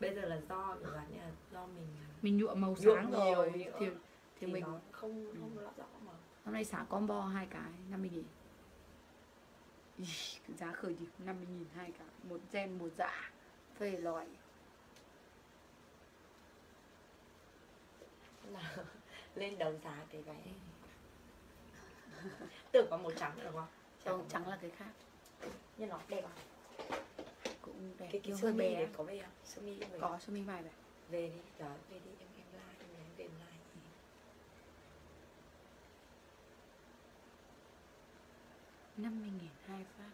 Bây giờ là do các bạn là do mình nhuộm màu sáng rồi thì mình không rõ mà. Hôm nay sáng combo hai cái 50.000. Giá khởi điểm 50.000 hai cái, một gen một dạ về loại. Là lên đầu giá cái váy. Tưởng có màu trắng được không? Trắng là cái khác. Nhưng nó đẹp à? Cũng đẹp. Cái sơ mi đấy có về không? Sơ mi có, sơ mi vài vậy. Về đi, đó, về đi em like, em like. Ừ. 50.000 hai phát.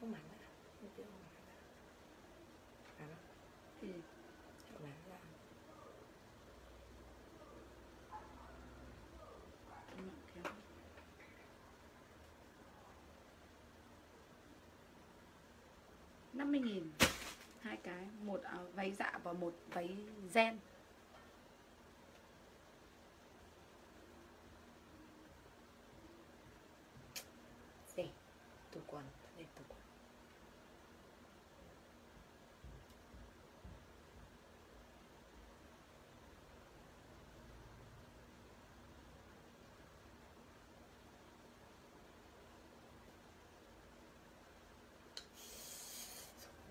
Không mặn à? Không mặn à? Ừ. Không mặn à? Không mặn 50.000 hai cái, một váy dạ và một váy gen. Gì? Tủ quần. Để tủ quần.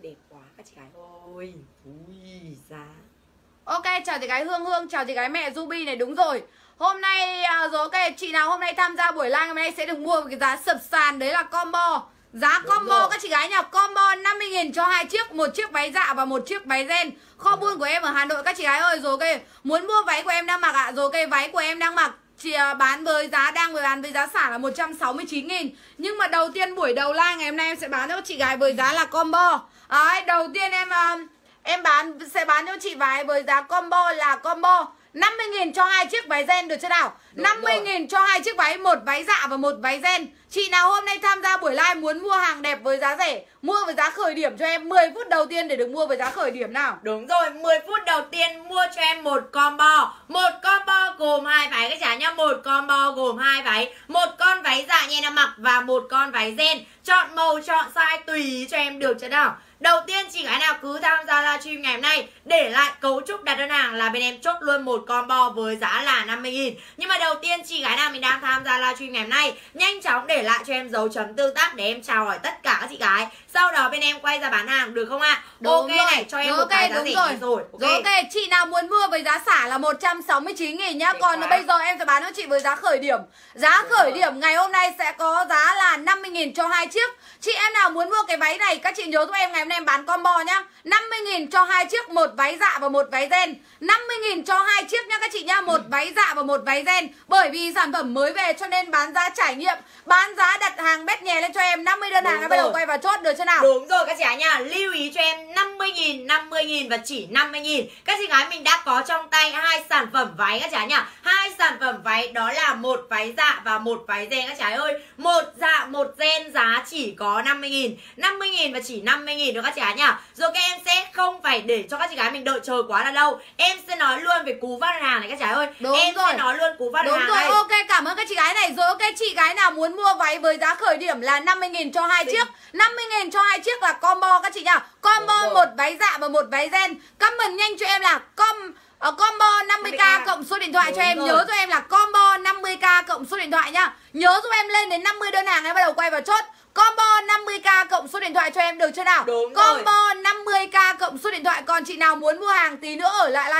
Đẹp quá các chị gái ôi. Ui giá. Ok, chào chị gái Hương Hương, chào chị gái mẹ Ruby này. Đúng rồi, hôm nay rồi, ok, chị nào hôm nay tham gia buổi live hôm nay sẽ được mua một cái giá sập sàn. Đấy là combo. Giá đúng combo rồi. Các chị gái nhà combo 50.000 cho hai chiếc, một chiếc váy dạ và một chiếc váy ren. Kho buôn của em ở Hà Nội các chị gái ơi. Rồi ok, muốn mua váy của em đang mặc ạ. Rồi ok, váy của em đang mặc chị bán với giá đang với bán với giá sả là 169.000. Nhưng mà đầu tiên buổi đầu live ngày hôm nay em sẽ bán cho các chị gái với giá là combo. Đấy, đầu tiên em sẽ bán cho chị váy với giá combo là combo 50.000 cho hai chiếc váy ren, được chưa nào? 50.000 cho hai chiếc váy, một váy dạ và một váy ren. Chị nào hôm nay tham gia buổi live muốn mua hàng đẹp với giá rẻ, mua với giá khởi điểm cho em 10 phút đầu tiên để được mua với giá khởi điểm nào. Đúng rồi, 10 phút đầu tiên mua cho em một combo. Một combo gồm hai váy các chị nhá, một combo gồm hai váy, một con váy dạ nhẹ đang mặc và một con váy ren. Chọn màu chọn size tùy ý cho em, được chưa nào? Đầu tiên chị gái nào cứ tham gia livestream ngày hôm nay để lại cấu trúc đặt đơn hàng là bên em chốt luôn một combo với giá là 50.000. Nhưng mà đầu tiên chị gái nào mình đang tham gia livestream ngày hôm nay nhanh chóng để lại cho em dấu chấm tương tác để em chào hỏi tất cả các chị gái. Sau đó bên em quay ra bán hàng được không ạ? Ok rồi. Này cho em một cái giá rẻ rồi. Ok, chị nào muốn mua với giá xả là 169.000 nhá. Còn bây giờ em sẽ bán cho chị với giá khởi điểm. Giá khởi điểm ngày hôm nay sẽ có giá là 50.000 cho hai chiếc. Chị em nào muốn mua cái váy này các chị nhớ giúp em ngày hôm nay em bán combo nhá. 50.000 cho hai chiếc, một váy dạ và một váy ren. 50.000 cho hai chiếc nhá các chị nhá, một váy dạ và một váy ren. Bởi vì sản phẩm mới về cho nên bán giá trải nghiệm, bán giá đặt hàng bét nhè lên cho em. 50 đơn hàng em bắt đầu quay vào chốt, được chưa nào? Đúng rồi các chị gái nha, lưu ý cho em 50.000, 50.000 và chỉ 50.000. Các chị gái mình đã có trong tay hai sản phẩm váy các chị gái nha. Hai sản phẩm váy đó là một váy dạ và một váy ren các chị gái ơi. Một dạ, một ren giá chỉ có 50.000. 50.000 và chỉ 50.000 được các chị gái nha. Rồi các em sẽ không phải để cho các chị gái mình đợi chờ quá là lâu. Em sẽ nói luôn về cú vắt hàng này các chị gái ơi. Đúng em rồi. Sẽ nói luôn cú vắt hàng này. Đúng rồi, ok, cảm ơn các chị gái này. Rồi ok, chị gái nào muốn mua váy với giá khởi điểm là 50.000 cho hai chiếc. 50.000 cho hai chiếc là combo các chị nhá. Combo một váy dạ và một váy ren. Comment nhanh cho em là combo 50k cộng số điện thoại cho em. Nhớ cho em là combo 50k cộng số điện thoại nhá. Nhớ giúp em lên đến 50 đơn hàng em bắt đầu quay vào chốt. Combo 50k cộng số điện thoại cho em, được chưa nào? Đúng combo rồi. 50k cộng số điện thoại. Còn chị nào muốn mua hàng tí nữa ở lại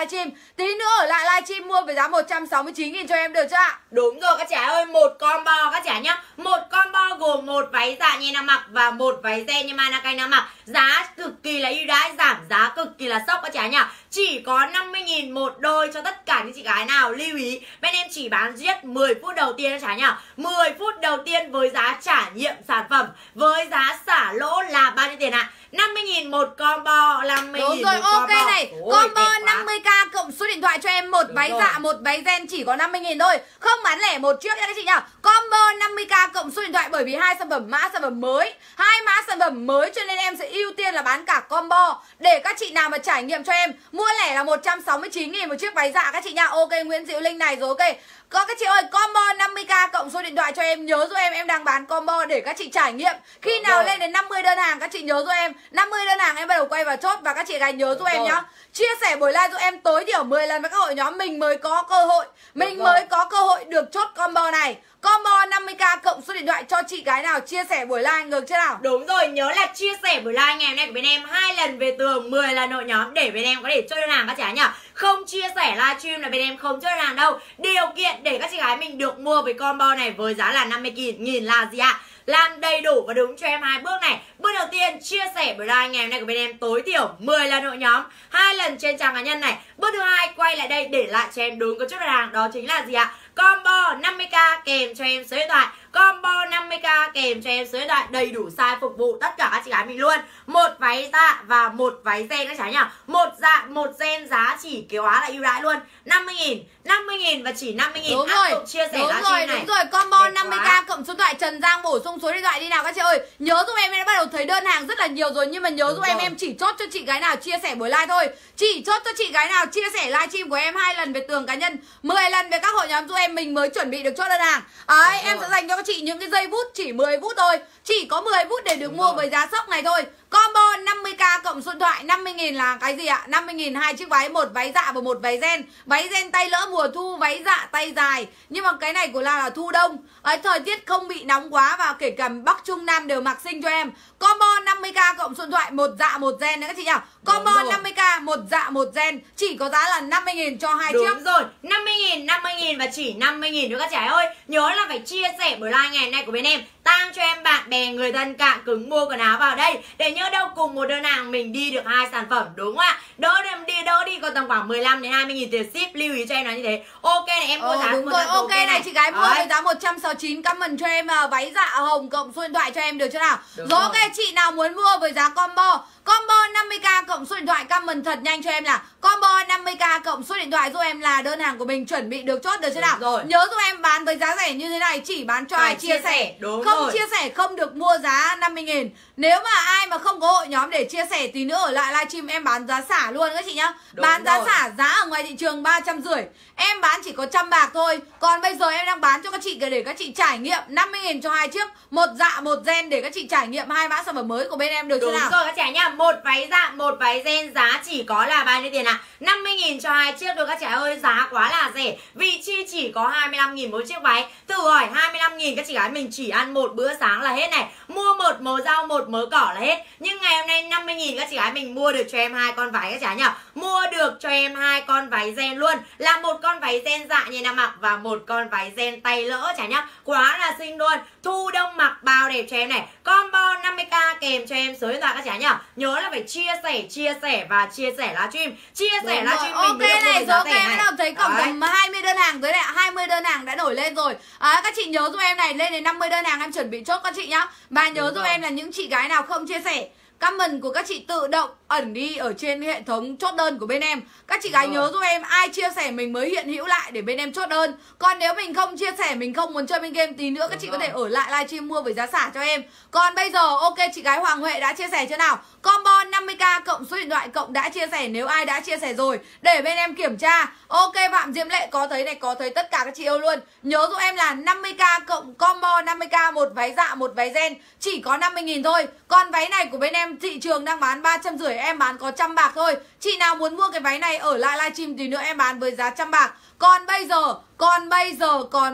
livestream, mua với giá 169.000 cho em, được chưa ạ? Đúng rồi các trẻ ơi, một combo các trẻ nhá. Một combo gồm một váy dạ nhẹ nam mặc và một váy ren nhưng mà na cay nam mặc. Giá cực kỳ là ưu đãi, giảm giá cực kỳ là sốc các trẻ nhá. Chỉ có 50.000 một đôi cho tất cả những chị gái nào lưu ý. Bên em chỉ bán duy nhất 10 phút đầu tiên các trẻ nhá. 10 phút đầu tiên với giá trải nghiệm sản phẩm phẩm với giá xả lỗ là bao nhiêu tiền ạ? 50.000 một combo, 50.000 một combo. Ok này, combo 50k cộng số điện thoại cho em một váy dạ, một váy ren chỉ có 50.000 thôi, không bán lẻ một chiếc nha các chị nhá. Combo 50k cộng số điện thoại bởi vì hai sản phẩm mã sản phẩm mới, hai mã sản phẩm mới cho nên em sẽ ưu tiên là bán cả combo để các chị nào mà trải nghiệm cho em. Mua lẻ là 169.000 một chiếc váy dạ các chị nhá. Ok, Nguyễn Diệu Linh này rồi, ok. Có các chị ơi, combo 50k cộng số điện thoại cho em, nhớ giúp em đang bán combo để các chị trải nghiệm. Khi nào lên đến 50 đơn hàng các chị nhớ giúp em, 50 đơn hàng em bắt đầu quay vào chốt. Và các chị gái nhớ giúp em nhá, chia sẻ buổi live giúp em tối thiểu 10 lần với các hội nhóm, mình mới có cơ hội, mình mới có cơ hội được chốt combo này. Combo 50k cộng số điện thoại cho chị gái nào chia sẻ buổi live, được chưa nào? Đúng rồi, nhớ là chia sẻ buổi live ngày hôm nay của bên em 2 lần về tường, 10 lần hội nhóm để bên em có thể chốt đơn hàng các chị nhá. Không chia sẻ livestream là bên em không chốt đơn hàng đâu. Điều kiện để các chị gái mình được mua với combo này với giá là 50.000 là gì ạ? Làm đầy đủ và đúng cho em hai bước này. Bước đầu tiên, chia sẻ buổi live ngày hôm nay của bên em tối thiểu 10 lần hội nhóm, 2 lần trên trang cá nhân này. Bước thứ hai, quay lại đây để lại cho em đúng có chút đơn hàng, đó chính là gì ạ? Combo 50k kèm cho em số điện thoại, combo 50k kèm cho em số điện thoại, đầy đủ size phục vụ tất cả các chị gái mình luôn. Một váy dạ và một váy ren các chị nhá. Một dạ, một ren giá chỉ quá là ưu đãi luôn. 50.000, 50.000 và chỉ 50.000. Áp dụng chia sẻ giá trên này. Đúng rồi, combo 50k cộng số điện thoại. Trần Giang bổ sung số điện thoại đi nào các chị ơi. Nhớ giúp em đã bắt đầu thấy đơn hàng rất là nhiều rồi, nhưng mà nhớ giúp em chỉ chốt cho chị gái nào chia sẻ buổi live thôi. Chỉ chốt cho chị gái nào chia sẻ livestream của em 2 lần về tường cá nhân, 10 lần về các hội nhóm giúp em, mình mới chuẩn bị được chốt đơn hàng. Đấy, em sẽ dành cho các chị những cái giây phút chỉ 10 phút thôi, chỉ có 10 phút để được mua với giá sốc này thôi. Combo 50k cộng số điện thoại, 50.000 là cái gì ạ? 50.000 hai chiếc váy, một váy dạ và một váy ren. Váy ren tay lỡ mùa thu, váy dạ tay dài. Nhưng mà cái này của là thu đông. Đấy, thời tiết không bị nóng quá và kể cả Bắc Trung Nam đều mặc xinh cho em. Combo 50k cộng số điện thoại, một dạ một ren nữa các chị nhỉ? Combo 50k một dạ một ren chỉ có giá là 50.000 cho hai chiếc. Đúng rồi, 50.000, 50.000 và chỉ 50.000 nữa các trẻ ơi. Nhớ là phải chia sẻ buổi live ngày hôm nay của bên em, tang cho em bạn bè người thân cạn cứng mua quần áo vào đây để nhớ đâu cùng một đơn hàng mình đi được hai sản phẩm, đúng không ạ? Đỡ đi còn tầm khoảng 15 đến 20.000 tiền ship, lưu ý cho em nói như thế. Ok này, em mua giá đúng rồi. Ok này, chị gái mua với giá 169. Comment cho em váy dạ hồng cộng số điện thoại cho em, được chưa nào? Rồi, ok, chị nào muốn mua với giá combo 50k cộng số điện thoại, comment thật nhanh cho em là combo 50k cộng số điện thoại giúp em là đơn hàng của mình chuẩn bị được chốt, được chưa nào? Rồi, nhớ giúp em bán với giá rẻ như thế này, chỉ bán cho ai chia sẻ. Đúng không rồi, chia sẻ không được mua giá 50.000. Nếu mà ai mà không có hội nhóm để chia sẻ, tí nữa ở lại livestream em bán giá xả luôn các chị nhá. Bán giá xả, giá ở ngoài thị trường 350, em bán chỉ có 100 bạc thôi. Còn bây giờ em đang bán cho các chị để các chị trải nghiệm, 50.000 cho hai chiếc, một dạ một ren để các chị trải nghiệm hai mã sản phẩm mới của bên em, được chưa nào? Đúng rồi các trẻ nhá. Một váy dạ, một váy ren giá chỉ có là bao nhiêu tiền ạ? 50.000 cho hai chiếc, được các trẻ ơi, giá quá là rẻ. Vị chi chỉ có 25.000 mỗi chiếc váy. Thử hỏi 25.000 các chị gái mình chỉ ăn một bữa sáng là hết này, mua một mớ rau, một mớ cỏ là hết. Nhưng ngày hôm nay 50.000 các chị gái mình mua được cho em hai con váy các chị nhá. Mua được cho em hai con váy ren luôn, là một con váy ren dạ như nam mặc và một con váy ren tay lỡ chả nhá. Quá là xinh luôn, thu đông mặc bao đẹp cho em này. Combo 50k kèm cho em số điện thoại các chị nhá. Nhớ là phải chia sẻ và chia sẻ livestream. Chia sẻ livestream mình mới được mua với giá rẻ này. Thấy cộng tầm 20 đơn hàng tới đây, 20 đơn hàng đã nổi lên rồi. Các chị nhớ giúp em này, lên đến 50 đơn hàng em chuẩn bị chốt các chị nhá. Và nhớ giúp em là những chị gái nào không chia sẻ, comment của các chị tự động ẩn đi ở trên hệ thống chốt đơn của bên em. Các chị gái nhớ giúp em, ai chia sẻ mình mới hiện hữu lại để bên em chốt đơn. Còn nếu mình không chia sẻ, mình không muốn chơi bên game, tí nữa các chị có thể ở lại livestream mua với giá xả cho em. Còn bây giờ, ok, chị gái Hoàng Huệ đã chia sẻ chưa nào? Combo 50k cộng số điện thoại cộng đã chia sẻ, nếu ai đã chia sẻ rồi để bên em kiểm tra. Ok, Phạm Diễm Lệ có thấy này, có thấy tất cả các chị yêu luôn. Nhớ giúp em là 50k cộng combo 50k một váy dạ một váy ren chỉ có 50.000 thôi. Con váy này của bên em thị trường đang bán 350, em bán có 100 bạc thôi. Chị nào muốn mua cái váy này ở lại livestream tí nữa em bán với giá 100 bạc. Còn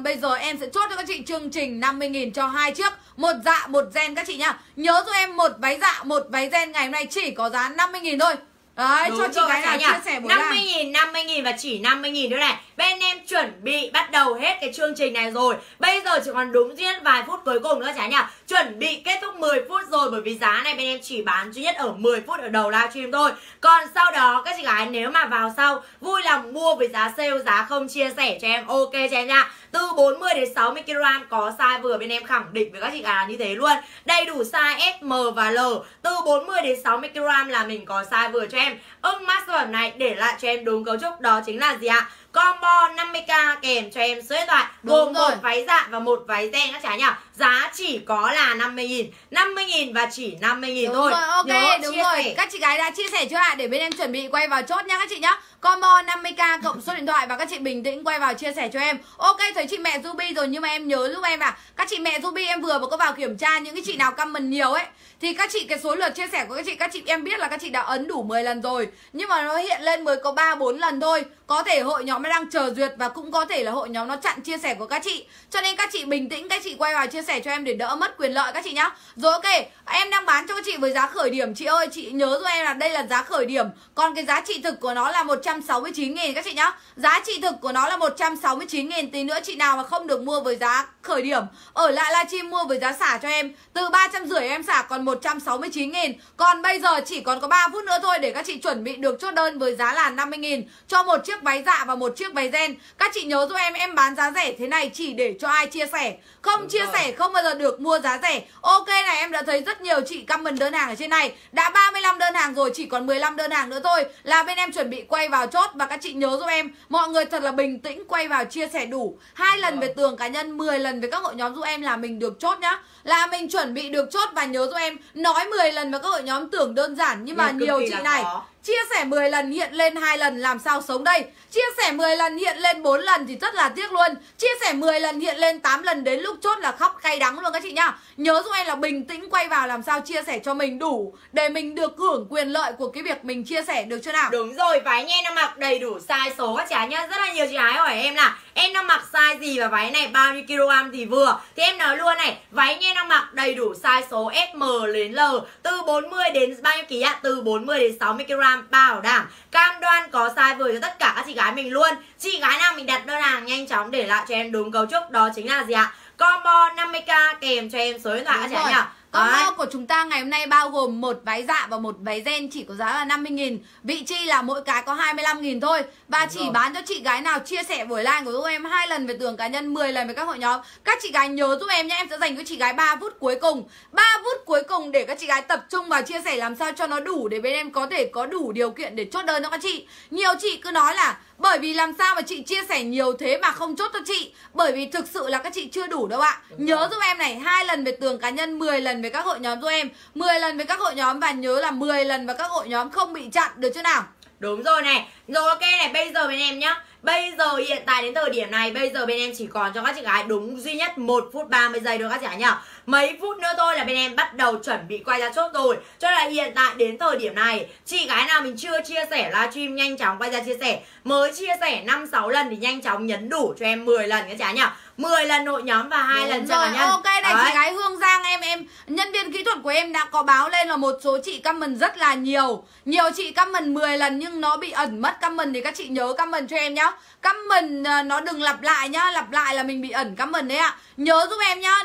bây giờ em sẽ chốt cho các chị chương trình 50.000 cho hai chiếc, một dạ một ren các chị nhá. Nhớ giúp em một váy dạ một váy ren ngày hôm nay chỉ có giá 50.000 thôi. Đấy, cho chị cái nào chia sẻ 50.000 và chỉ 50.000 nữa này. Bên em chuẩn bị bắt đầu hết cái chương trình này rồi. Bây giờ chỉ còn đúng duy nhất vài phút cuối cùng nữa chả nhỉ. Chuẩn bị kết thúc 10 phút rồi, bởi vì giá này bên em chỉ bán duy nhất ở 10 phút ở đầu livestream thôi. Còn sau đó các chị chị gái nếu mà vào sau vui lòng mua với giá sale, giá không chia sẻ cho em, ok cho em nha. Từ 40 đến 60kg có size vừa, bên em khẳng định với các chị gái là như thế luôn. Đầy đủ size S, M và L. Từ 40 đến 60kg là mình có size vừa cho em. Ưng mát sản phẩm này để lại cho em đúng cấu trúc, đó chính là gì ạ? Combo 50k kèm cho em số điện thoại, gồm một váy dạ và một váy ren các cháu nhỉ. Giá chỉ có là 50.000, 50.000 và chỉ 50.000 thôi. Rồi, ok, nhớ, đúng rồi. Các chị gái đã chia sẻ cho lại để bên em chuẩn bị quay vào chốt nha các chị nhá. Combo 50k cộng số điện thoại và các chị bình tĩnh quay vào chia sẻ cho em. Ok, thấy chị mẹ Ruby rồi nhưng mà em nhớ giúp em à. Các chị mẹ Ruby em vừa có vào kiểm tra những cái chị nào comment nhiều ấy thì các chị cái số lượt chia sẻ của các chị em biết là các chị đã ấn đủ 10 lần rồi. Nhưng mà nó hiện lên mới có 3-4 lần thôi. Có thể hội nhóm nó đang chờ duyệt và cũng có thể là hội nhóm nó chặn chia sẻ của các chị. Cho nên các chị bình tĩnh, các chị quay vào chia sẻ cho em để đỡ mất quyền lợi các chị nhá. Rồi ok, em đang bán cho các chị với giá khởi điểm. Chị ơi, chị nhớ giúp em là đây là giá khởi điểm. Còn cái giá trị thực của nó là 169.000 các chị nhá. Giá trị thực của nó là 169.000. Tí nữa chị nào mà không được mua với giá khởi điểm, ở lại livestream mua với giá xả cho em. Từ 350 em xả còn 169.000. Còn bây giờ chỉ còn có 3 phút nữa thôi để các chị chuẩn bị được chốt đơn với giá là 50.000 cho một chiếc váy dạ và một chiếc váy ren. Các chị nhớ giúp em bán giá rẻ thế này chỉ để cho ai chia sẻ. Không đúng chia rồi. Sẻ không bao giờ được mua giá rẻ. Ok này, em đã thấy rất nhiều chị comment đơn hàng ở trên này. Đã 35 đơn hàng rồi, chỉ còn 15 đơn hàng nữa thôi là bên em chuẩn bị quay vào chốt. Và các chị nhớ giúp em, mọi người thật là bình tĩnh quay vào chia sẻ đủ 2 lần về tường cá nhân, 10 lần về các hội nhóm giúp em là mình được chốt nhá. Là mình chuẩn bị được chốt. Và nhớ giúp em, nói 10 lần vào các hội nhóm tưởng đơn giản nhưng mà nhiều chị này khó. Chia sẻ 10 lần hiện lên 2 lần làm sao sống đây. Chia sẻ 10 lần hiện lên 4 lần thì rất là tiếc luôn. Chia sẻ 10 lần hiện lên 8 lần đến lúc chốt là khóc cay đắng luôn các chị nhá. Nhớ giúp em là bình tĩnh quay vào làm sao chia sẻ cho mình đủ để mình được hưởng quyền lợi của cái việc mình chia sẻ được chưa nào. Đúng rồi, váy nha, em mặc đầy đủ size số các chị gái nhá. Rất là nhiều chị gái hỏi em là em đang mặc size gì và váy này bao nhiêu kg thì vừa. Thì em nói luôn này, váy nha, em mặc đầy đủ size số SM đến L, từ 40 đến bao nhiêu ký ạ? Từ 40 đến 60 kg. Bảo đảm cam đoan có size vừa cho tất cả các chị gái mình luôn. Chị gái nào mình đặt đơn hàng nhanh chóng để lại cho em đúng cấu trúc, đó chính là gì ạ? Combo 50k kèm cho em số điện thoại các chị nhỉ. Combo của chúng ta ngày hôm nay bao gồm một váy dạ và một váy ren, chỉ có giá là 50.000. Vị chi là mỗi cái có 25.000 thôi. Và chỉ bán cho chị gái nào chia sẻ buổi live của giúp em 2 lần về tường cá nhân, 10 lần với các hội nhóm. Các chị gái nhớ giúp em nhé, em sẽ dành cho chị gái 3 phút cuối cùng. 3 phút cuối cùng để các chị gái tập trung vào chia sẻ làm sao cho nó đủ để bên em có thể có đủ điều kiện để chốt đơn cho các chị. Nhiều chị cứ nói là bởi vì làm sao mà chị chia sẻ nhiều thế mà không chốt cho chị, bởi vì thực sự là các chị chưa đủ đâu ạ. Nhớ giúp em này, 2 lần về tường cá nhân, 10 lần với các hội nhóm giúp em, 10 lần với các hội nhóm và nhớ là 10 lần vào các hội nhóm không bị chặn được chứ nào. Đúng rồi này. Rồi ok này, bây giờ bên em nhá, bây giờ hiện tại đến thời điểm này, bây giờ bên em chỉ còn cho các chị gái đúng duy nhất 1 phút 30 giây thôi các chị gái nhỉ. Mấy phút nữa thôi là bên em bắt đầu chuẩn bị quay ra chốt rồi. Cho nên là hiện tại đến thời điểm này, chị gái nào mình chưa chia sẻ livestream nhanh chóng quay ra chia sẻ. Mới chia sẻ 5-6 lần thì nhanh chóng nhấn đủ cho em 10 lần các chị gái nhỉ. 10 lần hội nhóm và 2 lần cho cá nhân. Ok này, chị gái Hương Giang em nhân viên kỹ thuật của em đã có báo lên là một số chị comment rất là nhiều. Nhiều chị comment 10 lần nhưng nó bị ẩn mất comment thì các chị nhớ comment cho em nhá. Comment nó đừng lặp lại nhá, lặp lại là mình bị ẩn comment đấy ạ. Nhớ giúp em nhá.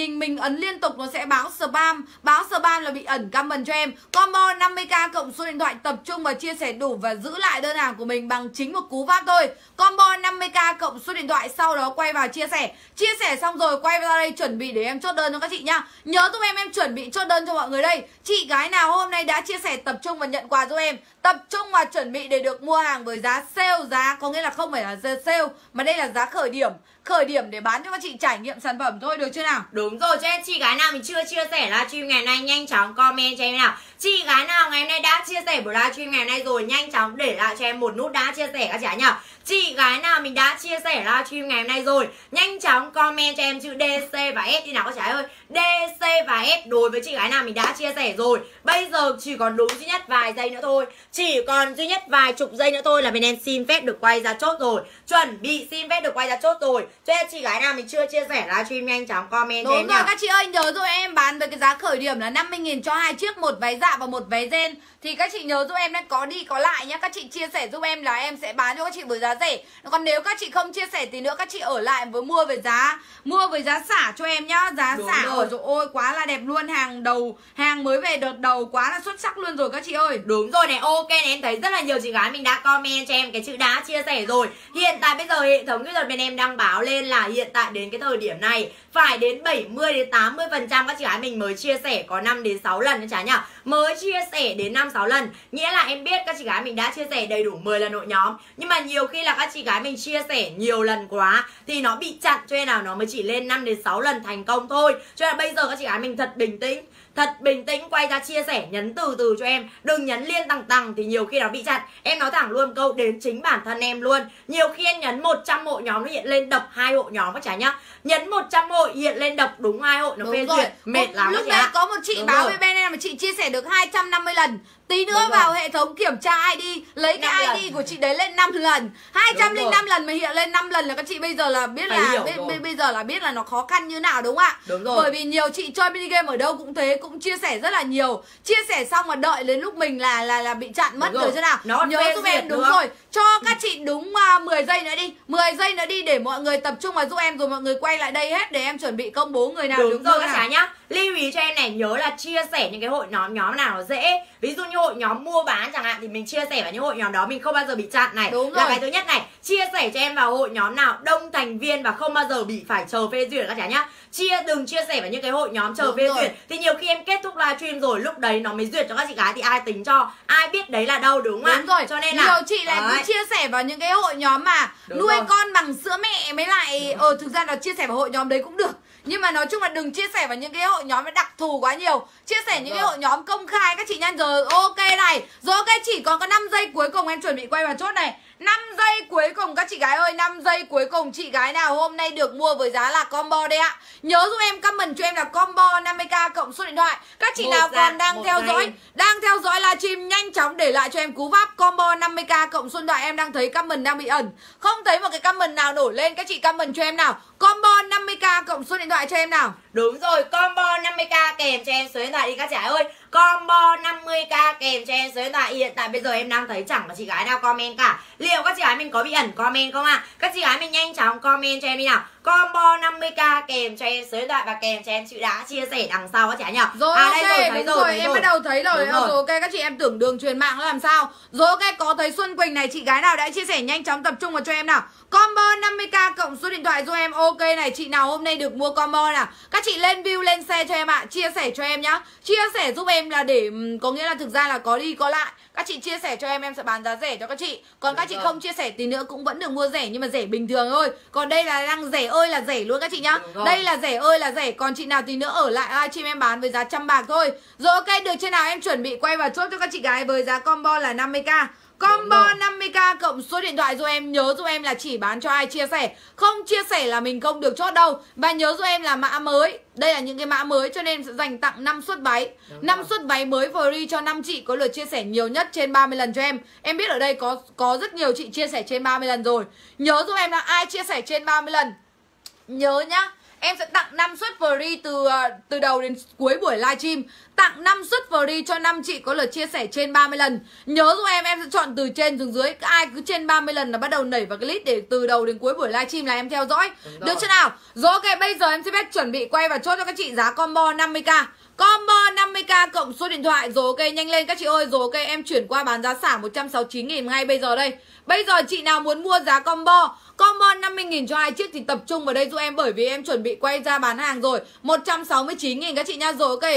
Nhìn mình ấn liên tục nó sẽ báo spam, báo spam là bị ẩn comment cho em. Combo 50k cộng số điện thoại, tập trung và chia sẻ đủ và giữ lại đơn hàng của mình bằng chính một cú pháp thôi. Combo 50k cộng số điện thoại, sau đó quay vào chia sẻ. Chia sẻ xong rồi quay ra đây chuẩn bị để em chốt đơn cho các chị nhá. Nhớ giúp em chuẩn bị chốt đơn cho mọi người đây. Chị gái nào hôm nay đã chia sẻ tập trung và nhận quà giúp em, tập trung và chuẩn bị để được mua hàng với giá sale, giá có nghĩa là không phải là sale mà đây là giá khởi điểm. Khởi điểm để bán cho các chị trải nghiệm sản phẩm thôi, được chưa nào? Đúng rồi, cho em chị gái nào mình chưa chia sẻ livestream ngày nay nhanh chóng comment cho em nào. Chị gái nào ngày hôm nay đã chia sẻ buổi livestream ngày nay rồi nhanh chóng để lại cho em một nút đã chia sẻ các chị nhá. Chị gái nào mình đã chia sẻ livestream ngày hôm nay rồi nhanh chóng comment cho em chữ DC và S đi nào các chị ơi. DC và S đối với chị gái nào mình đã chia sẻ rồi. Bây giờ chỉ còn đúng duy nhất vài giây nữa thôi, chỉ còn duy nhất vài chục giây nữa thôi là bên em xin phép được quay ra chốt rồi. Chuẩn bị xin phép được quay ra chốt rồi. Cho em chị gái nào mình chưa chia sẻ livestream nhanh chóng comment đúng em rồi nhỉ? Các chị ơi, nhớ giúp em bán với cái giá khởi điểm là 50.000 cho hai chiếc, một váy dạ và một váy ren. Thì các chị nhớ giúp em đang có đi có lại nhá. Các chị chia sẻ giúp em là em sẽ bán cho các chị với giá rẻ. Còn nếu các chị không chia sẻ thì nữa, các chị ở lại với mua với giá xả cho em nhá. Giá đúng xả rồi. Rồi ôi quá là đẹp luôn, hàng đầu, hàng mới về đợt đầu quá là xuất sắc luôn rồi các chị ơi. Đúng rồi này, ok này, em thấy rất là nhiều chị gái mình đã comment cho em cái chữ đã chia sẻ rồi. Hiện tại bây giờ hệ thống kỹ thuật bên em đang báo lên là hiện tại đến cái thời điểm này phải đến 70 đến 80% các chị gái mình mới chia sẻ có 5 đến 6 lần chả nhỉ? Mới chia sẻ đến 5-6 lần. Nghĩa là em biết các chị gái mình đã chia sẻ đầy đủ 10 lần hội nhóm, nhưng mà nhiều khi là các chị gái mình chia sẻ nhiều lần quá thì nó bị chặn, cho nên là nó mới chỉ lên 5 đến 6 lần thành công thôi. Cho nên là bây giờ các chị gái mình thật bình tĩnh quay ra chia sẻ, nhấn từ từ cho em, đừng nhấn liên tằng tằng thì nhiều khi nó bị chặt. Em nói thẳng luôn câu đến chính bản thân em luôn, nhiều khi em nhấn 100 hộ nhóm nó hiện lên đập 2 hộ nhóm các cháu nhá, nhấn 100 hộ hiện lên đập đúng 2 hộ nó phê duyệt, mệt lắm. Lúc đấy có một chị đúng báo rồi. Về bên em mà chị chia sẻ được 250 lần, tí nữa đúng vào rồi. Hệ thống kiểm tra ID lấy cái ID lần của chị đấy lên 5 lần, 205 lần mà hiện lên 5 lần là các chị bây giờ là biết là bây giờ là biết là nó khó khăn như nào đúng không ạ? Đúng rồi. Bởi vì nhiều chị chơi mini game ở đâu cũng thế, cũng chia sẻ rất là nhiều, chia sẻ xong mà đợi đến lúc mình là bị chặn mất rồi thế nào. Nó nhớ giúp em đúng không? Rồi cho các chị đúng 10 giây nữa đi, 10 giây nữa đi để mọi người tập trung vào giúp em, rồi mọi người quay lại đây hết để em chuẩn bị công bố người nào đúng rồi các chị nhá. Lưu ý cho em này, nhớ là chia sẻ những cái hội nhóm nào nó dễ, ví dụ như hội nhóm mua bán chẳng hạn thì mình chia sẻ vào những hội nhóm đó, mình không bao giờ bị chặn này, đúng là rồi. Cái thứ nhất này, chia sẻ cho em vào hội nhóm nào đông thành viên và không bao giờ bị phải chờ phê duyệt các chị nhá. Đừng chia sẻ vào những cái hội nhóm chờ đúng phê rồi. Duyệt thì nhiều khi em kết thúc livestream rồi lúc đấy nó mới duyệt cho các chị gái thì ai tính cho, ai biết đấy là đâu đúng không ạ? Đúng rồi, cho nên là nhiều chị lại cứ chia sẻ vào những cái hội nhóm mà đúng nuôi rồi. Con bằng sữa mẹ mới lại thực ra là chia sẻ vào hội nhóm đấy cũng được, nhưng mà nói chung là đừng chia sẻ vào những cái hội nhóm đặc thù quá nhiều, chia sẻ đúng những rồi. Cái hội nhóm công khai các chị nhanh. Rồi ok này, rồi ok, chỉ còn có 5 giây cuối cùng, em chuẩn bị quay vào chốt này. 5 giây cuối cùng các chị gái ơi, 5 giây cuối cùng. Chị gái nào hôm nay được mua với giá là combo đây ạ, nhớ giúp em comment cho em là combo 50k cộng số điện thoại. Các chị nào còn đang theo dõi livestream nhanh chóng để lại cho em cú pháp combo 50k cộng số điện thoại. Em đang thấy comment đang bị ẩn, không thấy một cái comment nào nổi lên, các chị comment cho em nào combo 50k cộng số điện thoại cho em nào. Đúng rồi, combo 50k kèm cho em số điện thoại đi các chị ơi, combo 50k kèm cho em số điện thoại. Hiện tại bây giờ em đang thấy chẳng có chị gái nào comment cả, liệu các chị gái mình có bị ẩn comment không ạ? Các chị gái mình nhanh chóng comment cho em đi nào, combo 50k kèm cho em số điện thoại và kèm cho em chữ đã chia sẻ đằng sau các chị gái nhỉ. Rồi đây rồi, em bắt đầu thấy rồi. Rồi ok các chị, em tưởng đường truyền mạng nó làm sao. Rồi ok, có thấy Xuân Quỳnh này, chị gái nào đã chia sẻ nhanh chóng tập trung vào cho em nào, combo 50k cộng số điện thoại giúp em. Ok này, chị nào hôm nay được mua combo nào, các chị lên view lên share cho em ạ, chia sẻ cho em nhá, chia sẻ giúp em là để có nghĩa là thực ra là có đi có lại. Các chị chia sẻ cho em sẽ bán giá rẻ cho các chị. Còn các chị không chia sẻ tí nữa cũng vẫn được mua rẻ, nhưng mà rẻ bình thường thôi. Còn đây là đang rẻ ơi là rẻ luôn các chị nhá. Đây là rẻ ơi là rẻ. Còn chị nào tí nữa ở lại livestream em bán với giá 100 bạc thôi. Rồi ok, được chưa nào, em chuẩn bị quay vào chốt cho các chị gái với giá combo là 50k. Combo 50k cộng số điện thoại giúp em, nhớ giúp em là chỉ bán cho ai chia sẻ, không chia sẻ là mình không được chốt đâu. Và nhớ giúp em là mã mới, đây là những cái mã mới cho nên sẽ dành tặng 5 suất váy, 5 suất váy mới free cho 5 chị có lượt chia sẻ nhiều nhất trên 30 lần cho em. Em biết ở đây có rất nhiều chị chia sẻ trên 30 lần rồi. Nhớ giúp em là ai chia sẻ trên 30 lần, nhớ nhá, em sẽ tặng 5 suất free từ đầu đến cuối buổi livestream, tặng 5 suất free cho 5 chị có lượt chia sẻ trên 30 lần. Nhớ giúp em sẽ chọn từ trên xuống dưới, ai cứ trên 30 lần là bắt đầu nảy vào cái list để từ đầu đến cuối buổi livestream là em theo dõi. Được chưa nào? Rồi ok, bây giờ em sẽ biết chuẩn bị quay vào chốt cho các chị giá combo 50k. Combo 50k cộng số điện thoại. Rồi ok, nhanh lên các chị ơi. Rồi ok, em chuyển qua bán giá xả 169.000 ngay bây giờ đây. Bây giờ chị nào muốn mua giá combo 50.000 cho hai chiếc thì tập trung vào đây giúp em, bởi vì em chuẩn bị quay ra bán hàng rồi. 169.000 các chị nha. Rồi ok,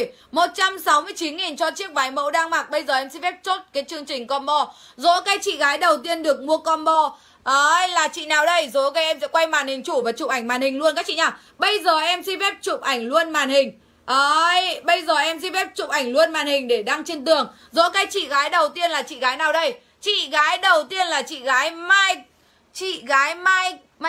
169.000 cho chiếc váy mẫu đang mặc. Bây giờ em xin phép chốt cái chương trình combo. Rồi ok, chị gái đầu tiên được mua combo đấy là chị nào đây? Rồi ok, em sẽ quay màn hình chủ và chụp ảnh màn hình luôn các chị nha. Bây giờ em xin phép chụp ảnh luôn màn hình. Đấy, bây giờ em xin phép chụp ảnh luôn màn hình để đăng trên tường. Rồi ok, chị gái đầu tiên là chị gái nào đây? Chị gái đầu tiên là chị gái Mai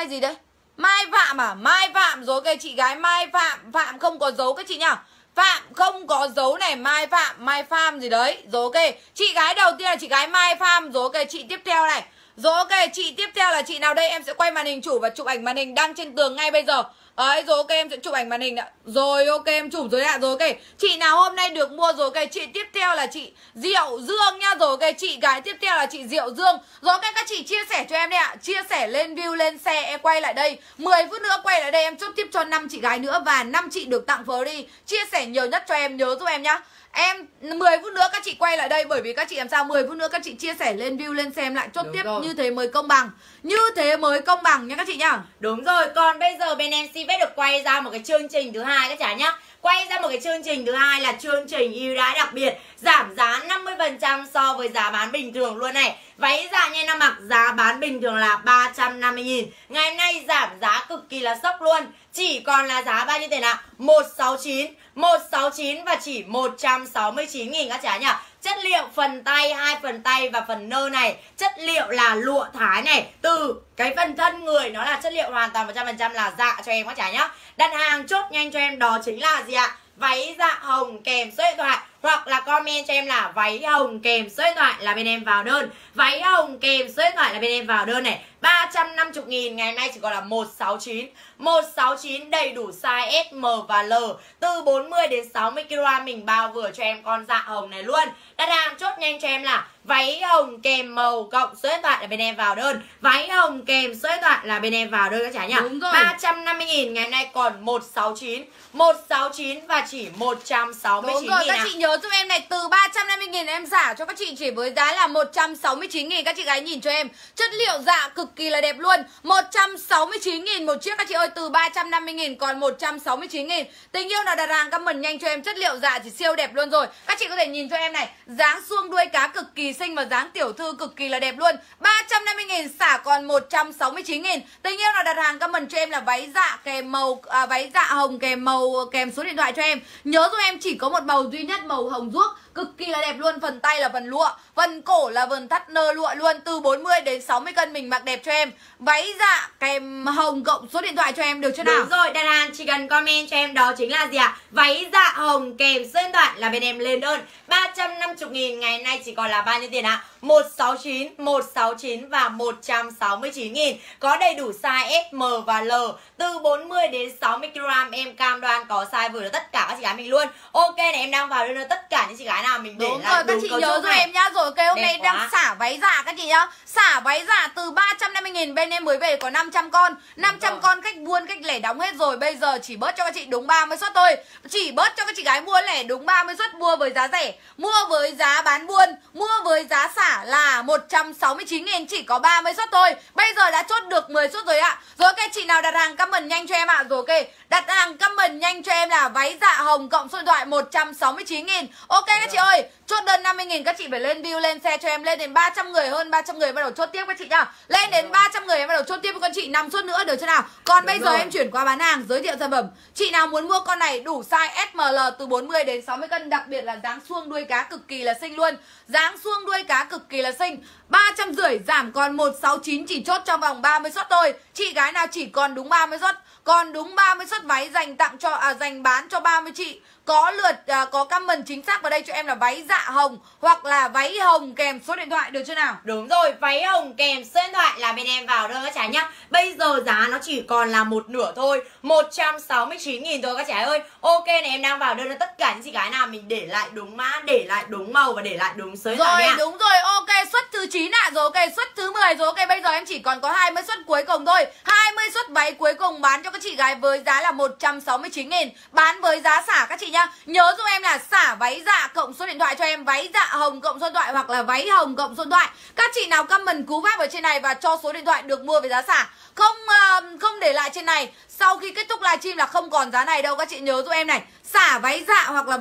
gì đấy? Mai Phạm à? Mai Phạm. Rồi ok, chị gái Mai Phạm, Phạm không có dấu các chị nhá. Phạm không có dấu này, Mai Phạm, Mai Phạm gì đấy. Rồi ok, chị gái đầu tiên là chị gái Mai Phạm. Rồi ok, chị tiếp theo này. Rồi ok, chị tiếp theo là chị nào đây? Em sẽ quay màn hình chủ và chụp ảnh màn hình đăng trên tường ngay bây giờ. Đấy, rồi ok, em sẽ chụp ảnh màn hình đã. Rồi ok, em chụp rồi ạ. Rồi ok, chị nào hôm nay được mua? Rồi ok, chị tiếp theo là chị Diệu Dương nhá. Rồi ok, chị gái tiếp theo là chị Diệu Dương. Rồi ok, các chị chia sẻ cho em đây ạ. Chia sẻ lên view, lên xe, em quay lại đây 10 phút nữa quay lại đây, em chốt tiếp cho 5 chị gái nữa. Và 5 chị được tặng vớ đi. Chia sẻ nhiều nhất cho em, nhớ giúp em nhá. Em 10 phút nữa các chị quay lại đây. Bởi vì các chị làm sao 10 phút nữa các chị chia sẻ lên view, lên xem lại chốt đúng tiếp rồi. Như thế mới công bằng. Như thế mới công bằng nhá các chị nhá. Đúng rồi, còn bây giờ bên em xin phép được quay ra một cái chương trình thứ hai các chả nhá. Quay ra một cái chương trình thứ hai là chương trình ưu đãi đặc biệt giảm giá 50% so với giá bán bình thường luôn này. Váy dạ nhen năm mặc giá bán bình thường là 350.000, ngày hôm nay giảm giá cực kỳ là sốc luôn, chỉ còn là giá bao nhiêu tiền ạ? 169 và chỉ 169.000 các chả nhỉ. Chất liệu phần tay, hai phần tay và phần nơ này, chất liệu là lụa Thái này, từ cái phần thân người nó là chất liệu hoàn toàn 100% là dạ cho em các chả nhá. Đặt hàng chốt nhanh cho em đó chính là gì ạ? Váy dạ hồng kèm số điện thoại, hoặc là comment cho em là váy hồng kèm số điện thoại là bên em vào đơn. Váy hồng kèm số điện thoại là bên em vào đơn này, 350.000, ngày hôm nay chỉ còn là 169 đầy đủ size S, M và L, từ 40 đến 60kg mình bao vừa cho em con dạ hồng này luôn. Đặt hàng chốt nhanh cho em là váy hồng kèm màu cộng số điện thoại là bên em vào đơn. Váy hồng kèm số điện thoại là bên em vào đơn các chả nhỉ. 350.000, ngày hôm nay còn 169 và chỉ 169.000 các chị nhớ giúp em này. Từ 350.000 em giả cho các chị chỉ với giá là 169.000. Các chị gái nhìn cho em, chất liệu dạ cực kỳ là đẹp luôn. 169.000 một chiếc các chị ơi. Từ 350.000 còn 169.000. Tình yêu nào đặt hàng comment nhanh cho em, chất liệu dạ chỉ siêu đẹp luôn rồi. Các chị có thể nhìn cho em này, dáng xuông đuôi cá cực kỳ xinh và dáng tiểu thư cực kỳ là đẹp luôn. 350.000 xả còn 169.000. Tình yêu nào đặt hàng comment cho em là váy dạ kèm màu váy dạ hồng kèm màu kèm số điện thoại cho em. Nhớ giúp em chỉ có một màu duy nhất, màu hồng ruốc, cực kỳ là đẹp luôn. Phần tay là phần lụa, phần cổ là phần thắt nơ lụa luôn. Từ 40 đến 60 cân mình mặc đẹp cho em. Váy dạ kèm hồng cộng số điện thoại cho em được chưa nào? Đúng rồi, đặt hàng chỉ cần comment cho em đó chính là gì ạ? Váy dạ hồng kèm số điện thoại là bên em lên đơn. 350.000, ngày nay chỉ còn là bao nhiêu tiền ạ? 169 và 169.000. Có đầy đủ size S, M và L, từ 40 đến 60kg em cam đoan có size vừa cho tất cả các chị gái mình luôn. Ok này, em đang vào đơn tất cả những chị gái nào mình để đúng là rồi, đúng các chị nhớ giúp em nhá. Rồi ok, hôm nay đang xả váy dạ các chị nhá. Xả váy dạ từ 350.000 bên em mới về có 500 con. 500 con khách buôn khách lẻ đóng hết rồi, bây giờ chỉ bớt cho các chị đúng 30 suất thôi. Chỉ bớt cho các chị gái mua lẻ đúng 30 suất, mua với giá rẻ, mua với giá bán buôn, mua với giá xả là 169.000, chỉ có 30 suất thôi. Bây giờ đã chốt được 10 suất rồi ạ. Rồi ok, chị nào đặt hàng comment nhanh cho em ạ. Rồi ok, đặt hàng comment nhanh cho em là váy dạ hồng cộng số điện thoại 169.000. Ok các chị ơi, chốt đơn 50.000 các chị phải lên view, lên xe cho em. Lên đến 300 người, hơn 300 người bắt đầu chốt tiếp các chị nhá. Lên đến 300 người em bắt đầu chốt tiếp với con chị 5 suất nữa được chưa nào? Còn bây giờ em chuyển qua bán hàng, giới thiệu sản phẩm. Chị nào muốn mua con này đủ size SML, từ 40 đến 60 cân, đặc biệt là dáng suông đuôi cá cực kỳ là xinh luôn. Dáng suông đuôi cá cực kỳ là xinh. 350 giảm còn 169, chỉ chốt trong vòng 30 suất thôi. Chị gái nào chỉ còn đúng 30 suất, còn đúng 30 suất váy dành tặng cho dành bán cho 30 chị. Có lượt có comment chính xác vào đây cho em là váy dạ hồng hoặc là váy hồng kèm số điện thoại được chưa nào? Đúng rồi, váy hồng kèm số điện thoại là bên em vào đơn các trái nhá. Bây giờ giá nó chỉ còn là một nửa thôi, 169.000 thôi các trái ơi. Ok này, em đang vào đơn cho tất cả những chị gái nào mình để lại đúng mã, để lại đúng màu và để lại đúng số điện thoại nha. Rồi đúng rồi, ok, suất thứ 9 ạ. Rồi ok, suất thứ 10 rồi. Ok, bây giờ em chỉ còn có 20 suất cuối cùng thôi. 20 suất váy cuối cùng bán cho các chị gái với giá là 169.000, bán với giá xả các chị nhá. Nhớ giúp em là xả váy dạ cộng số điện thoại cho em, váy dạ hồng cộng số điện thoại hoặc là váy hồng cộng số điện thoại. Các chị nào comment cú pháp ở trên này và cho số điện thoại được mua với giá xả, không để lại trên này, sau khi kết thúc livestream là không còn giá này đâu. Các chị nhớ giúp em này, xả váy dạ hoặc là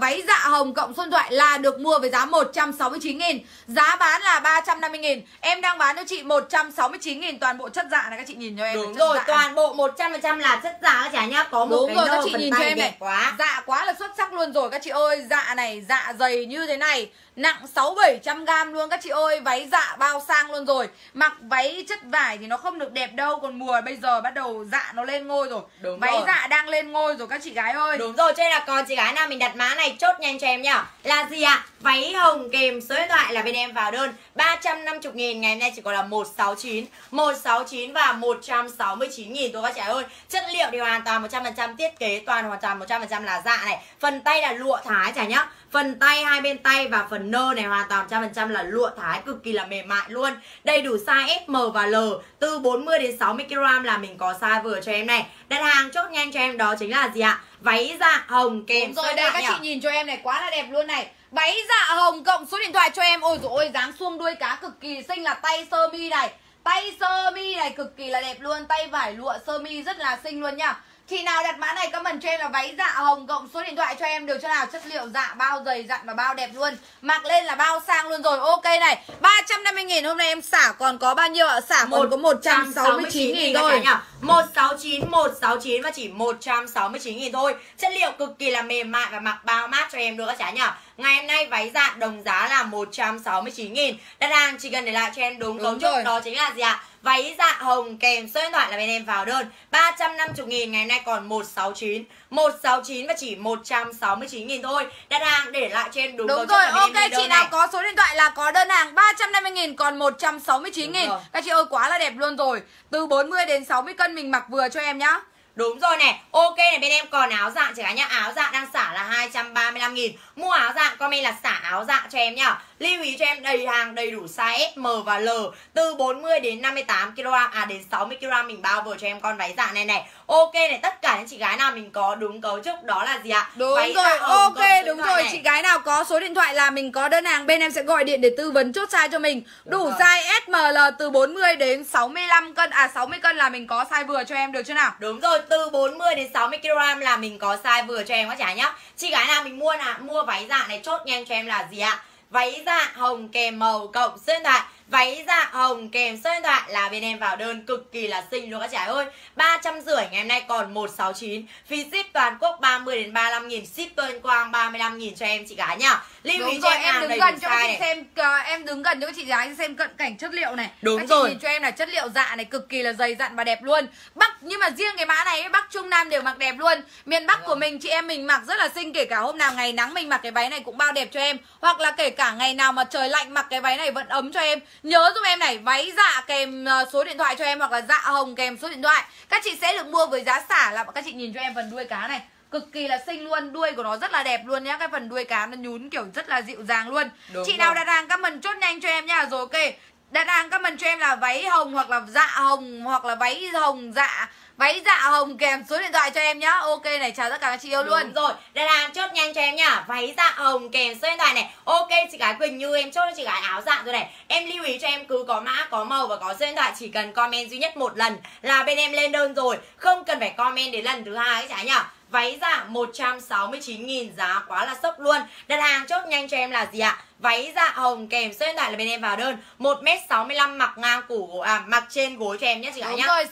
váy dạ hồng cộng số điện thoại là được mua với giá 169.000, giá bán là 350.000. Em đang bán cho chị 169.000 toàn bộ chất dạ này. Các chị nhìn cho em. Đúng rồi, dạ toàn bộ 100% là chất dạ các chị nhá. Có một đúng cái rồi, các chị nhìn cho em này. Quá. Dạ quá là xuất sắc luôn rồi các chị ơi. Dạ này, dạ dày như thế này, nặng 600-700g luôn các chị ơi. Váy dạ bao sang luôn rồi. Mặc váy chất vải thì nó không được đẹp đâu. Còn mùa bây giờ bắt đầu dạ nó lên ngôi rồi. Đúng váy rồi. Dạ đang lên ngôi rồi các chị gái ơi. Đúng rồi, cho nên là còn chị gái nào mình đặt mã này chốt nhanh cho em nhá. Là gì ạ? À? Váy hồng kèm số điện thoại là bên em vào đơn 350.000. Ngày hôm nay chỉ còn là 169 và 169.000 thôi các chị ơi. Chất liệu thì hoàn toàn 100%, thiết kế toàn hoàn toàn 100% là dạ này. Phần tay là lụa Thái chả nhá. Phần tay, hai bên tay và phần nơ này hoàn toàn 100% là lụa Thái, cực kỳ là mềm mại luôn. Đầy đủ size S, M và L, từ 40 đến 60kg là mình có size vừa cho em này. Đặt hàng chốt nhanh cho em đó chính là gì ạ? Váy dạ hồng kèm. Rồi đây các chị nhìn cho em này, quá là đẹp luôn này. Váy dạ hồng cộng số điện thoại cho em. Ôi dồi ôi, dáng suông đuôi cá cực kỳ xinh, là tay sơ mi này. Tay sơ mi này cực kỳ là đẹp luôn, tay vải lụa sơ mi rất là xinh luôn nhá. Chị nào đặt mã này comment cho em là váy dạ hồng cộng số điện thoại cho em được cho nào. Chất liệu dạ bao dày dặn và bao đẹp luôn. Mặc lên là bao sang luôn rồi. Ok này, 350.000 hôm nay em xả còn có bao nhiêu ạ? Xả còn có 169.000 thôi. 169 và chỉ 169.000 thôi. Chất liệu cực kỳ là mềm mại và mặc bao mát cho em nữa các chị nhỉ. Ngày hôm nay váy dạ đồng giá là 169.000. Đặt hàng chỉ cần để lại cho em đúng cấu trúc đó chính là gì ạ? À? Váy dạ hồng kèm số điện thoại là bên em vào đơn 350.000. Ngày hôm nay còn 169 và chỉ 169.000 thôi. Đặt hàng để lại trên đúng cấu trúc rồi. Ok, chị nào có số điện thoại là có đơn hàng. 350.000 còn 169.000. Các chị ơi quá là đẹp luôn rồi. Từ 40 đến 60 cân mình mặc vừa cho em nhá. Đúng rồi này, ok này, bên em còn áo dạng chị gái nhá. Áo dạng đang xả là 235.000. Mua áo dạng comment là xả áo dạng cho em nhá. Lưu ý cho em đầy hàng đầy đủ size S, M và L, từ 40 đến 58kg, đến 60kg mình bao vừa cho em con váy dạng này này. Ok này, tất cả những chị gái nào mình có đúng cấu trúc đó là gì ạ? Đúng váy rồi, ok đúng rồi này. Chị gái nào có số điện thoại là mình có đơn hàng, bên em sẽ gọi điện để tư vấn chốt size cho mình. Đủ size S, M, L, từ 40 đến 65 cân, 60 cân là mình có size vừa cho em được chưa nào? Đúng rồi, từ 40 đến 60kg là mình có size vừa cho em các chị nhá. Chị gái nào mình mua váy dạng này chốt nhanh cho em là gì ạ? Váy dạ hồng kèm màu cộng số điện thoại. Váy dạ hồng kèm số điện thoại là bên em vào đơn, cực kỳ là xinh luôn các chị ơi. 350.000 ngày hôm nay còn 169. Phí ship toàn quốc 30 đến 35.000, ship tuần quang 35.000 cho em chị gái nhá. Lưu ý cho em đứng gần cho các chị xem, em đứng gần cho các chị gái xem cận cảnh chất liệu này. Đúng các rồi. Chị nhìn cho em là chất liệu dạ này cực kỳ là dày dặn và đẹp luôn. Bắc, nhưng mà riêng cái mã này Bắc Trung Nam đều mặc đẹp luôn. Miền Bắc của mình chị em mình mặc rất là xinh, kể cả hôm nào ngày nắng mình mặc cái váy này cũng bao đẹp cho em, hoặc là kể cả ngày nào mà trời lạnh mặc cái váy này vẫn ấm cho em. Nhớ giúp em này, váy dạ kèm số điện thoại cho em hoặc là dạ hồng kèm số điện thoại. Các chị sẽ được mua với giá xả là các chị nhìn cho em phần đuôi cá này. Cực kỳ là xinh luôn, đuôi của nó rất là đẹp luôn nhá. Cái phần đuôi cá nó nhún kiểu rất là dịu dàng luôn. Đúng chị rồi. Nào đặt hàng comment chốt nhanh cho em nhá. Rồi ok. Đặt hàng comment cho em là váy hồng hoặc là dạ hồng hoặc là váy hồng dạ. Váy dạ hồng kèm số điện thoại cho em nhá. Ok này, chào tất cả các chị yêu luôn. Rồi, đây là chốt nhanh cho em nhá. Váy dạ hồng kèm số điện thoại này. Ok, chị gái Quỳnh Như em chốt cho chị gái áo dạng rồi này. Em lưu ý cho em cứ có mã, có màu và có số điện thoại, chỉ cần comment duy nhất một lần là bên em lên đơn rồi, không cần phải comment đến lần thứ hai các chị nhá. Váy dạ 169.000, giá quá là sốc luôn. Đặt hàng chốt nhanh cho em là gì ạ? Váy dạ hồng kèm số điện thoại là bên em vào đơn 1m65, mặc ngang cổ, mặc trên gối cho em nhé chị gái nhá. Đúng rồi,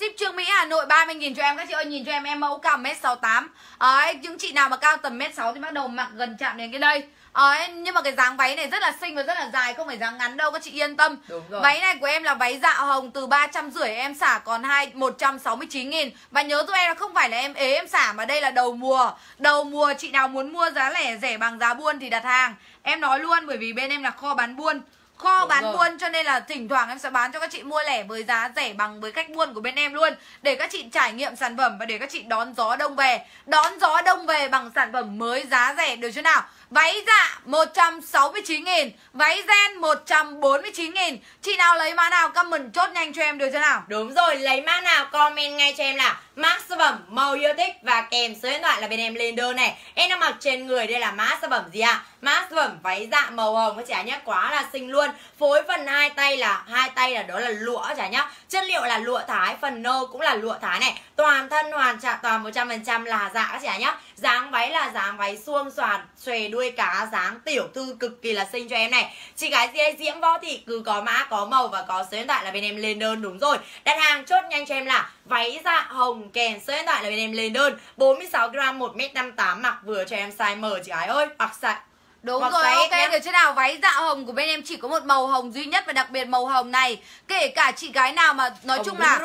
ship Trương Mỹ Hà Nội 30.000 cho em các chị ơi. Nhìn cho em mẫu cao 1m68. Những chị nào mà cao tầm 1m6 thì bắt đầu mặc gần chạm đến cái đây. Nhưng mà cái dáng váy này rất là xinh và rất là dài, không phải dáng ngắn đâu các chị yên tâm. Váy này của em là váy dạ hồng, từ 350 em xả còn 169.000. Và nhớ giúp em là không phải là em ế em xả, mà đây là đầu mùa chị nào muốn mua giá lẻ rẻ bằng giá buôn thì đặt hàng. Em nói luôn, bởi vì bên em là kho bán buôn. Kho bán buôn cho nên là thỉnh thoảng em sẽ bán cho các chị mua lẻ với giá rẻ bằng với cách buôn của bên em luôn, để các chị trải nghiệm sản phẩm và để các chị đón gió đông về bằng sản phẩm mới giá rẻ được chứ nào. Váy dạ 169.000, váy gen 149.000. Chị nào lấy mã nào comment chốt nhanh cho em được chứ nào. Đúng rồi, lấy mã nào comment ngay cho em là mã sản phẩm, màu yêu thích và kèm số điện thoại là bên em lên đơn này. Em đang mặc trên người đây là mã sản phẩm gì ạ? Mã sản phẩm váy dạ màu hồng các chị nhá, quá là xinh luôn. Phối phần hai tay là đó là lụa chả nhá. Chất liệu là lụa Thái, phần nơ cũng là lụa Thái này. Toàn thân toàn 100% là dạ các chị nhá. Dáng váy là dáng váy suông xoàn, xòe đuôi cá, dáng tiểu thư cực kỳ là xinh cho em này. Chị gái Diễm Võ Thị cứ có mã, có màu và có số điện thoại là bên em lên đơn đúng rồi. Đặt hàng chốt nhanh cho em là váy dạ hồng kèm số điện thoại là bên em lên đơn 46g 1m58, mặc vừa cho em size M chị gái ơi. Mặc Đúng hoặc rồi, ok được chứ nào. Váy dạ hồng của bên em chỉ có một màu hồng duy nhất. Và đặc biệt màu hồng này, kể cả chị gái nào mà nói hồng chung là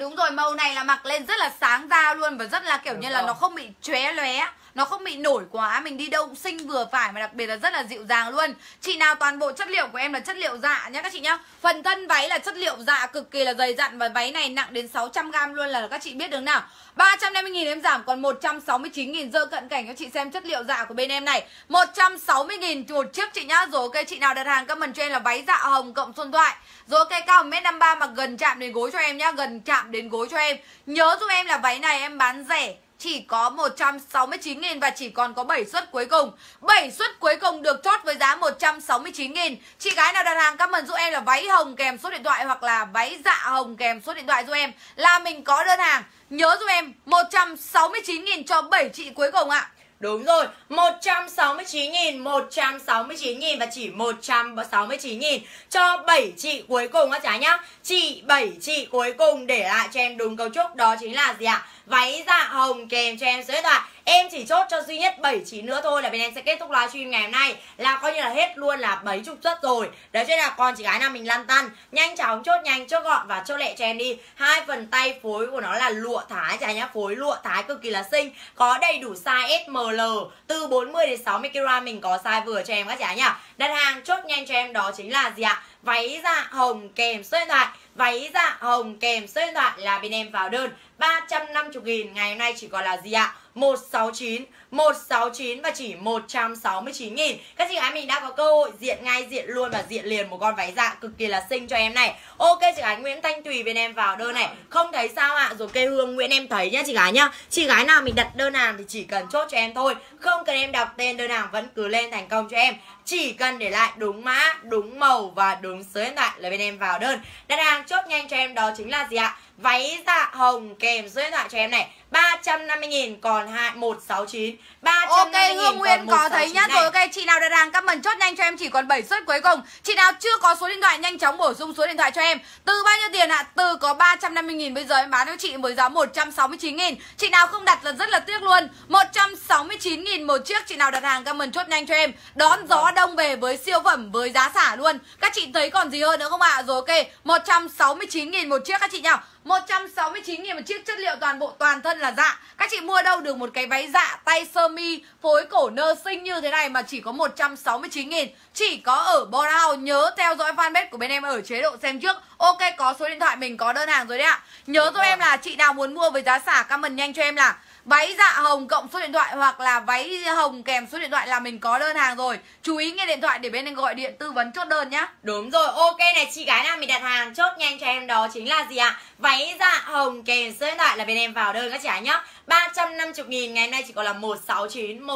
đúng rồi, màu này là mặc lên rất là sáng da luôn. Và rất là kiểu đúng như là nó không bị chóe lóe, nó không bị nổi quá, mình đi đâu cũng xinh vừa phải. Mà đặc biệt là rất là dịu dàng luôn. Chị nào toàn bộ chất liệu của em là chất liệu dạ nhá các chị nhá. Phần thân váy là chất liệu dạ cực kỳ là dày dặn. Và váy này nặng đến 600g luôn là các chị biết đường nào. 350.000 em giảm còn 169.000. Dơ cận cảnh cho chị xem chất liệu dạ của bên em này, 160.000 một chiếc chị nhá. Rồi ok, chị nào đặt hàng comment cho em là váy dạ hồng cộng xuân thoại. Rồi ok, cao 1m53 mặc gần chạm đến gối cho em nhá. Gần chạm đến gối cho em. Nhớ giúp em là váy này em bán rẻ chỉ có 169.000 và chỉ còn có 7 suất cuối cùng. 7 suất cuối cùng được chốt với giá 169.000. Chị gái nào đặt hàng comment giúp em là váy hồng kèm số điện thoại hoặc là váy dạ hồng kèm số điện thoại giúp em là mình có đơn hàng. Nhớ giúp em 169.000 cho 7 chị cuối cùng ạ. Đúng rồi, 169.000, 169.000 và chỉ 169.000 cho 7 chị cuối cùng các cháu nhá. Chị 7 chị cuối cùng để lại cho em đúng cấu trúc đó chính là gì ạ? Váy dạ hồng kèm cho em số điện thoại. Em chỉ chốt cho duy nhất 7 chị nữa thôi là bên em sẽ kết thúc livestream ngày hôm nay, là coi như là hết luôn là 70 suất rồi. Đấy cho nên là còn chị gái nào mình lăn tăn, nhanh chóng chốt nhanh, chốt gọn và chốt lẹ cho em đi. Hai phần tay phối của nó là lụa Thái chả nhá, phối lụa Thái cực kỳ là xinh, có đầy đủ size SML từ 40 đến 60kg, mình có size vừa cho em các chả nhá. Đặt hàng chốt nhanh cho em đó chính là gì ạ? Váy dạ hồng kèm số điện thoại. Váy dạ hồng kèm số điện thoại là bên em vào đơn 350.000, ngày hôm nay chỉ còn là gì ạ? 169 và chỉ 169.000. Các chị gái mình đã có cơ hội diện ngay, diện luôn và diện liền một con váy dạ cực kỳ là xinh cho em này. Ok chị gái Nguyễn Thanh Thùy bên em vào đơn này. Không thấy sao ạ? Rồi Kê Hương Nguyễn em thấy nhá chị gái nhá. Chị gái nào mình đặt đơn hàng thì chỉ cần chốt cho em thôi, không cần em đọc tên đơn hàng vẫn cứ lên thành công cho em. Chỉ cần để lại đúng mã, đúng màu và đúng số điện thoại là bên em vào đơn. Đặt hàng chốt nhanh cho em đó chính là gì ạ? Váy dạ hồng kèm số điện thoại cho em này, 350.000 còn 169. 350.000 Hương Nguyên có thấy nhá. Rồi ok, chị nào đặt hàng comment chốt nhanh cho em chỉ còn 7 suất cuối cùng. Chị nào chưa có số điện thoại nhanh chóng bổ sung số điện thoại cho em. Từ bao nhiêu tiền ạ? Từ có 350.000 bây giờ em bán cho chị với giá 169.000. Chị nào không đặt là rất là tiếc luôn. 169.000 một chiếc. Chị nào đặt hàng comment chốt nhanh cho em. Đón gió đông về với siêu phẩm với giá xả luôn. Các chị thấy còn gì hơn nữa không ạ? Rồi ok, 169.000 một chiếc các chị nhỉ. 169.000 một chiếc, chất liệu toàn bộ toàn thân là dạ. Các chị mua đâu được một cái váy dạ tay sơ mi phối cổ nơ xinh như thế này mà chỉ có 169.000, chỉ có ở Bora House. Nhớ theo dõi fanpage của bên em ở chế độ xem trước. Ok, có số điện thoại mình có đơn hàng rồi đấy ạ. Nhớ giúp em là chị nào muốn mua với giá xả comment nhanh cho em là váy dạ hồng cộng số điện thoại hoặc là váy hồng kèm số điện thoại là mình có đơn hàng rồi. Chú ý nghe điện thoại để bên em gọi điện tư vấn chốt đơn nhá. Đúng rồi, ok này chị gái nào mình đặt hàng chốt nhanh cho em đó chính là gì ạ? Váy dạ hồng kèm số điện thoại là bên em vào đơn các chị nhá. 350.000 ngày nay chỉ còn là 169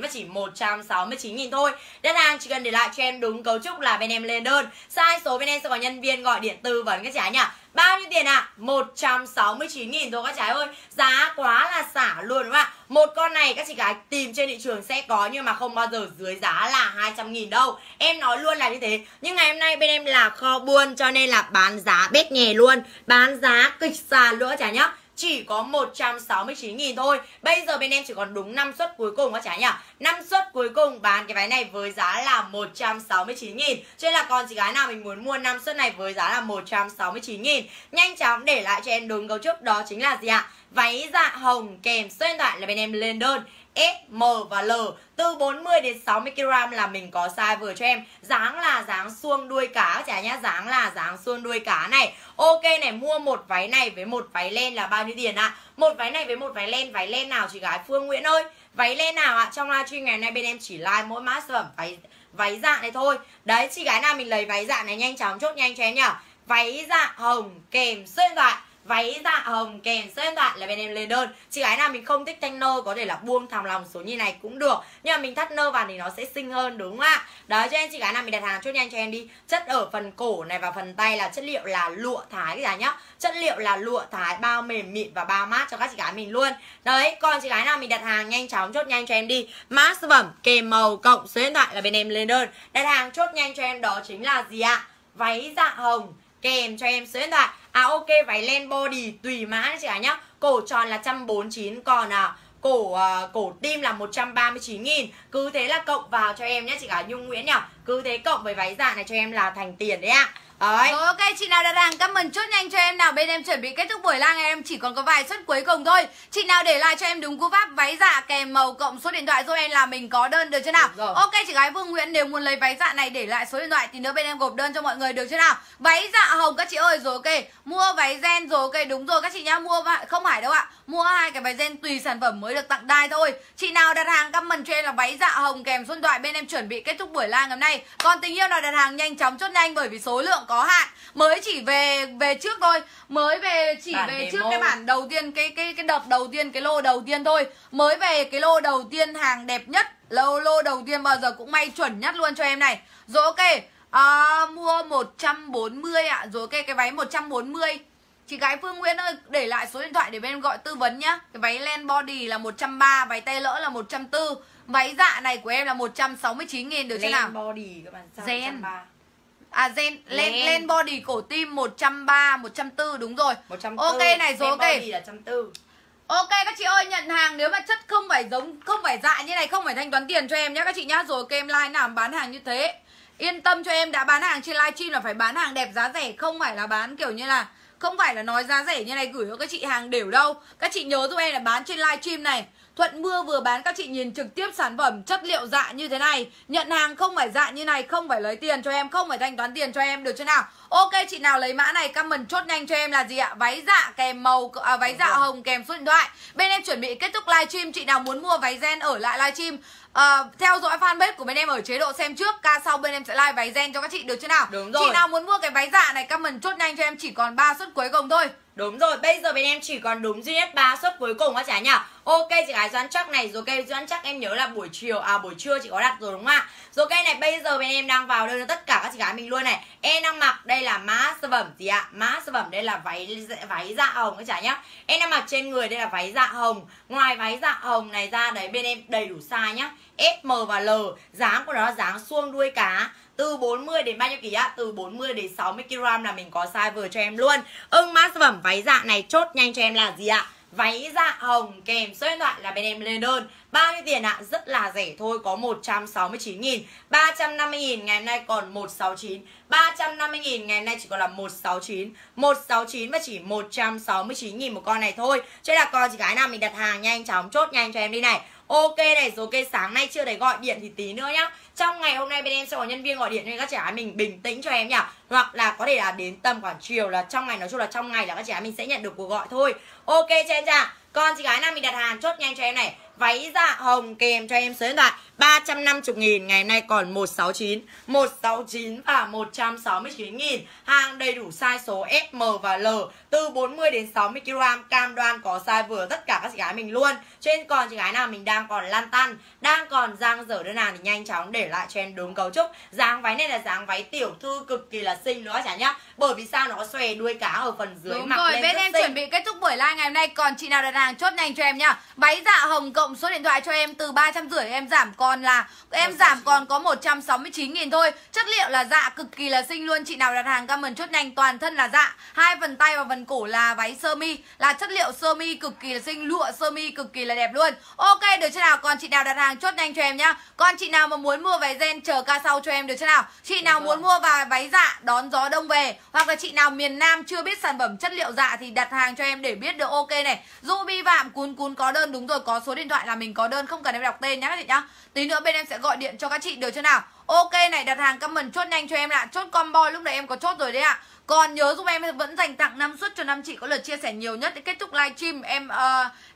và chỉ 169.000 thôi. Đơn hàng chỉ cần để lại cho em đúng cấu trúc là bên em lên đơn. Sai số bên em sẽ có nhân viên gọi điện tư vấn các chị nhá. Bao nhiêu tiền ạ? 169.000 thôi các trái ơi. Giá quá là xả luôn đúng không ạ? Một con này các chị gái tìm trên thị trường sẽ có nhưng mà không bao giờ dưới giá là 200.000 đâu. Em nói luôn là như thế. Nhưng ngày hôm nay bên em là kho buôn cho nên là bán giá bét nhè luôn, bán giá kịch sàn luôn các trái nhá. Chỉ có 169.000 thôi. Bây giờ bên em chỉ còn đúng 5 suất cuối cùng các cháu nhỉ. 5 suất cuối cùng bán cái váy này với giá là 169.000. Cho nên là còn chị gái nào mình muốn mua 5 suất này với giá là 169.000, nhanh chóng để lại cho em đúng cấu trúc đó chính là gì ạ? Váy dạ hồng kèm số điện thoại là bên em lên đơn S, M và L, từ 40 đến 60kg là mình có size vừa cho em. Dáng là dáng xuông đuôi cá các cháu nhá, dáng là dáng xuông đuôi cá này. Ok này, mua một váy này với một váy len là bao nhiêu tiền ạ? Một váy này với một váy len nào chị gái Phương Nguyễn ơi? Váy len nào ạ? Trong livestream ngày hôm nay bên em chỉ like mỗi mã sản phẩm váy dạ này thôi. Đấy, chị gái nào mình lấy váy dạ này nhanh chóng chốt nhanh cho em nhá. Váy dạ hồng kèm số điện thoại, váy dạ hồng kèm số điện thoại là bên em lên đơn. Chị gái nào mình không thích thanh nơ có thể là buông thòng lòng số như này cũng được, nhưng mà mình thắt nơ vào thì nó sẽ xinh hơn đúng không ạ? Đấy cho nên chị gái nào mình đặt hàng chốt nhanh cho em đi. Chất ở phần cổ này và phần tay là chất liệu là lụa Thái các chị nhá. Chất liệu là lụa Thái, bao mềm mịn và bao mát cho các chị gái mình luôn. Đấy, còn chị gái nào mình đặt hàng nhanh chóng chốt nhanh cho em đi. Mã sản phẩm kèm màu cộng số điện thoại là bên em lên đơn. Đặt hàng chốt nhanh cho em đó chính là gì ạ? Váy dạ hồng kèm cho em số điện thoại. À ok, váy len body tùy mã chị cả nhá. Cổ tròn là 149 còn à cổ tim là 139.000. Cứ thế là cộng vào cho em nhé chị cả Nhung Nguyễn nhỉ. Cứ thế cộng với váy dạ này cho em là thành tiền đấy ạ. Đấy. Ok, chị nào đặt hàng comment chốt nhanh cho em nào. Bên em chuẩn bị kết thúc buổi live, em chỉ còn có vài suất cuối cùng thôi. Chị nào để lại cho em đúng cú pháp váy dạ kèm màu cộng số điện thoại giúp em là mình có đơn được chưa nào? Ok, chị gái Vương Nguyễn nếu muốn lấy váy dạ này để lại số điện thoại thì nữa bên em gộp đơn cho mọi người được chưa nào? Váy dạ hồng các chị ơi rồi, ok. Mua váy gen rồi, ok, đúng rồi các chị nhá, mua không phải đâu ạ. Mua hai cái váy gen tùy sản phẩm mới được tặng đai thôi. Chị nào đặt hàng comment cho em là váy dạ hồng kèm số điện thoại, bên em chuẩn bị kết thúc buổi live ngày hôm nay. Còn tình yêu nào đặt hàng nhanh chóng chốt nhanh bởi vì số lượng có hạn, mới chỉ về trước thôi, mới về chỉ bản về trước mô. Cái bản đầu tiên, cái đợt đầu tiên, cái lô đầu tiên thôi, mới về cái lô đầu tiên hàng đẹp nhất, lô đầu tiên bao giờ cũng may chuẩn nhất luôn cho em này. Rồi ok, mua 140 ạ. Rồi ok, cái váy 140. Chị gái Phương Nguyễn ơi, để lại số điện thoại để bên em gọi tư vấn nhá. Cái váy len body là 130, váy tay lỡ là 140, váy dạ này của em là 169.000 được chưa nào? Len body các bạn sao 130. À gen lên body cổ tim 130, 140 đúng rồi. 140. Ok này rồi, ok. Body là 140. Ok các chị ơi, nhận hàng nếu mà chất không phải giống, không phải dạ như này không phải thanh toán tiền cho em nhá các chị nhá. Rồi kem live nào bán hàng như thế. Yên tâm cho em, đã bán hàng trên livestream là phải bán hàng đẹp giá rẻ, không phải là bán kiểu như là không phải là nói giá rẻ như này gửi cho các chị hàng đều đâu. Các chị nhớ giúp em là bán trên livestream này. Thuận Mưa vừa bán các chị nhìn trực tiếp sản phẩm chất liệu dạ như thế này. Nhận hàng không phải dạ như này, không phải lấy tiền cho em, không phải thanh toán tiền cho em được chưa nào? Ok, chị nào lấy mã này comment chốt nhanh cho em là gì ạ? Váy dạ kèm màu váy dạ hồng kèm số điện thoại. Bên em chuẩn bị kết thúc livestream, chị nào muốn mua váy gen ở lại livestream theo dõi fanpage của bên em ở chế độ xem trước, ca sau bên em sẽ live váy gen cho các chị được chưa nào? Đúng rồi. Chị nào muốn mua cái váy dạ này comment chốt nhanh cho em, chỉ còn 3 suất cuối cùng thôi. Đúng rồi, bây giờ bên em chỉ còn đúng duy nhất 3 suất cuối cùng các chị nhá. Ok chị gái Doãn Chắc này, rồi cây Doãn Chắc em nhớ là buổi trưa chị có đặt rồi đúng không ạ? Rồi cây này bây giờ bên em đang vào đơn cho tất cả các chị gái mình luôn này. Em đang mặc đây là mã sản phẩm gì ạ? Mã sản phẩm đây là váy dạ hồng các chị nhá. Em đang mặc trên người đây là váy dạ hồng. Ngoài váy dạ hồng này ra đấy bên em đầy đủ size nhá. S, M và L. Dáng của nó là dáng suông đuôi cá. Từ 40 đến bao nhiêu kg ạ? Từ 40 đến 60kg là mình có size vừa cho em luôn. Mã sản phẩm váy dạ này chốt nhanh cho em là gì ạ? Váy dạ hồng kèm số điện thoại là bên em lên đơn. Bao nhiêu tiền ạ? Rất là rẻ thôi, có 169.000, 350.000 ngày hôm nay còn 169, 350.000 ngày hôm nay chỉ còn là 169, 169 và chỉ 169.000 một con này thôi. Chứ là con chị gái nào mình đặt hàng nhanh chóng chốt nhanh cho em đi này. Ok này, rồi cái sáng nay chưa thấy gọi điện thì tí nữa nhá. Trong ngày hôm nay bên em sẽ có nhân viên gọi điện cho các chị gái mình bình tĩnh cho em nhỉ. Hoặc là có thể là đến tầm khoảng chiều, là trong ngày, nói chung là trong ngày là các chị gái mình sẽ nhận được cuộc gọi thôi. Ok cho em chà. Còn chị gái nào mình đặt hàng chốt nhanh cho em này. Váy dạ hồng kèm cho em số điện thoại 350.000, ngày nay còn 169, 169 và 169.000. Hàng đầy đủ size số S, M và L, từ 40 đến 60kg, cam đoan có size vừa tất cả các chị gái mình luôn. Cho nên còn chị gái nào mình đang còn lan tăn, đang còn giang dở đơn hàng thì nhanh chóng để lại cho em đúng cấu trúc. Dáng váy này là dáng váy tiểu thư cực kỳ là xinh nữa chả nhá. Bởi vì sao? Nó có xòe đuôi cá ở phần dưới. Đúng mặc rồi, lên bên em xinh. Chuẩn bị kết thúc buổi live ngày hôm nay. Còn chị nào đặt hàng chốt nhanh cho em nhá. Váy dạ hồng cộng số điện thoại cho em, từ 350 em giảm còn là em giảm còn có 169.000 thôi. Chất liệu là dạ cực kỳ là xinh luôn. Chị nào đặt hàng comment chốt nhanh, toàn thân là dạ, hai phần tay và phần cổ là váy sơ mi, là chất liệu sơ mi cực kỳ là xinh, lụa sơ mi cực kỳ là đẹp luôn. Ok được chưa nào? Còn chị nào đặt hàng chốt nhanh cho em nhá. Còn chị nào mà muốn mua váy gen chờ ca sau cho em được chưa nào? Chị nào muốn mua vào váy dạ đón gió đông về, hoặc là chị nào miền Nam chưa biết sản phẩm chất liệu dạ thì đặt hàng cho em để biết được. Ok này, Ruby Vạm Cún có đơn, đúng rồi, có số điện thoại là mình có đơn, không cần em đọc tên nhá các chị nhá. Tí nữa bên em sẽ gọi điện cho các chị được chưa nào? Ok này, đặt hàng comment chốt nhanh cho em ạ. Chốt combo lúc nãy em có chốt rồi đấy ạ. Còn nhớ giúp em vẫn dành tặng 5 suất cho 5 chị có lượt chia sẻ nhiều nhất. Để kết thúc livestream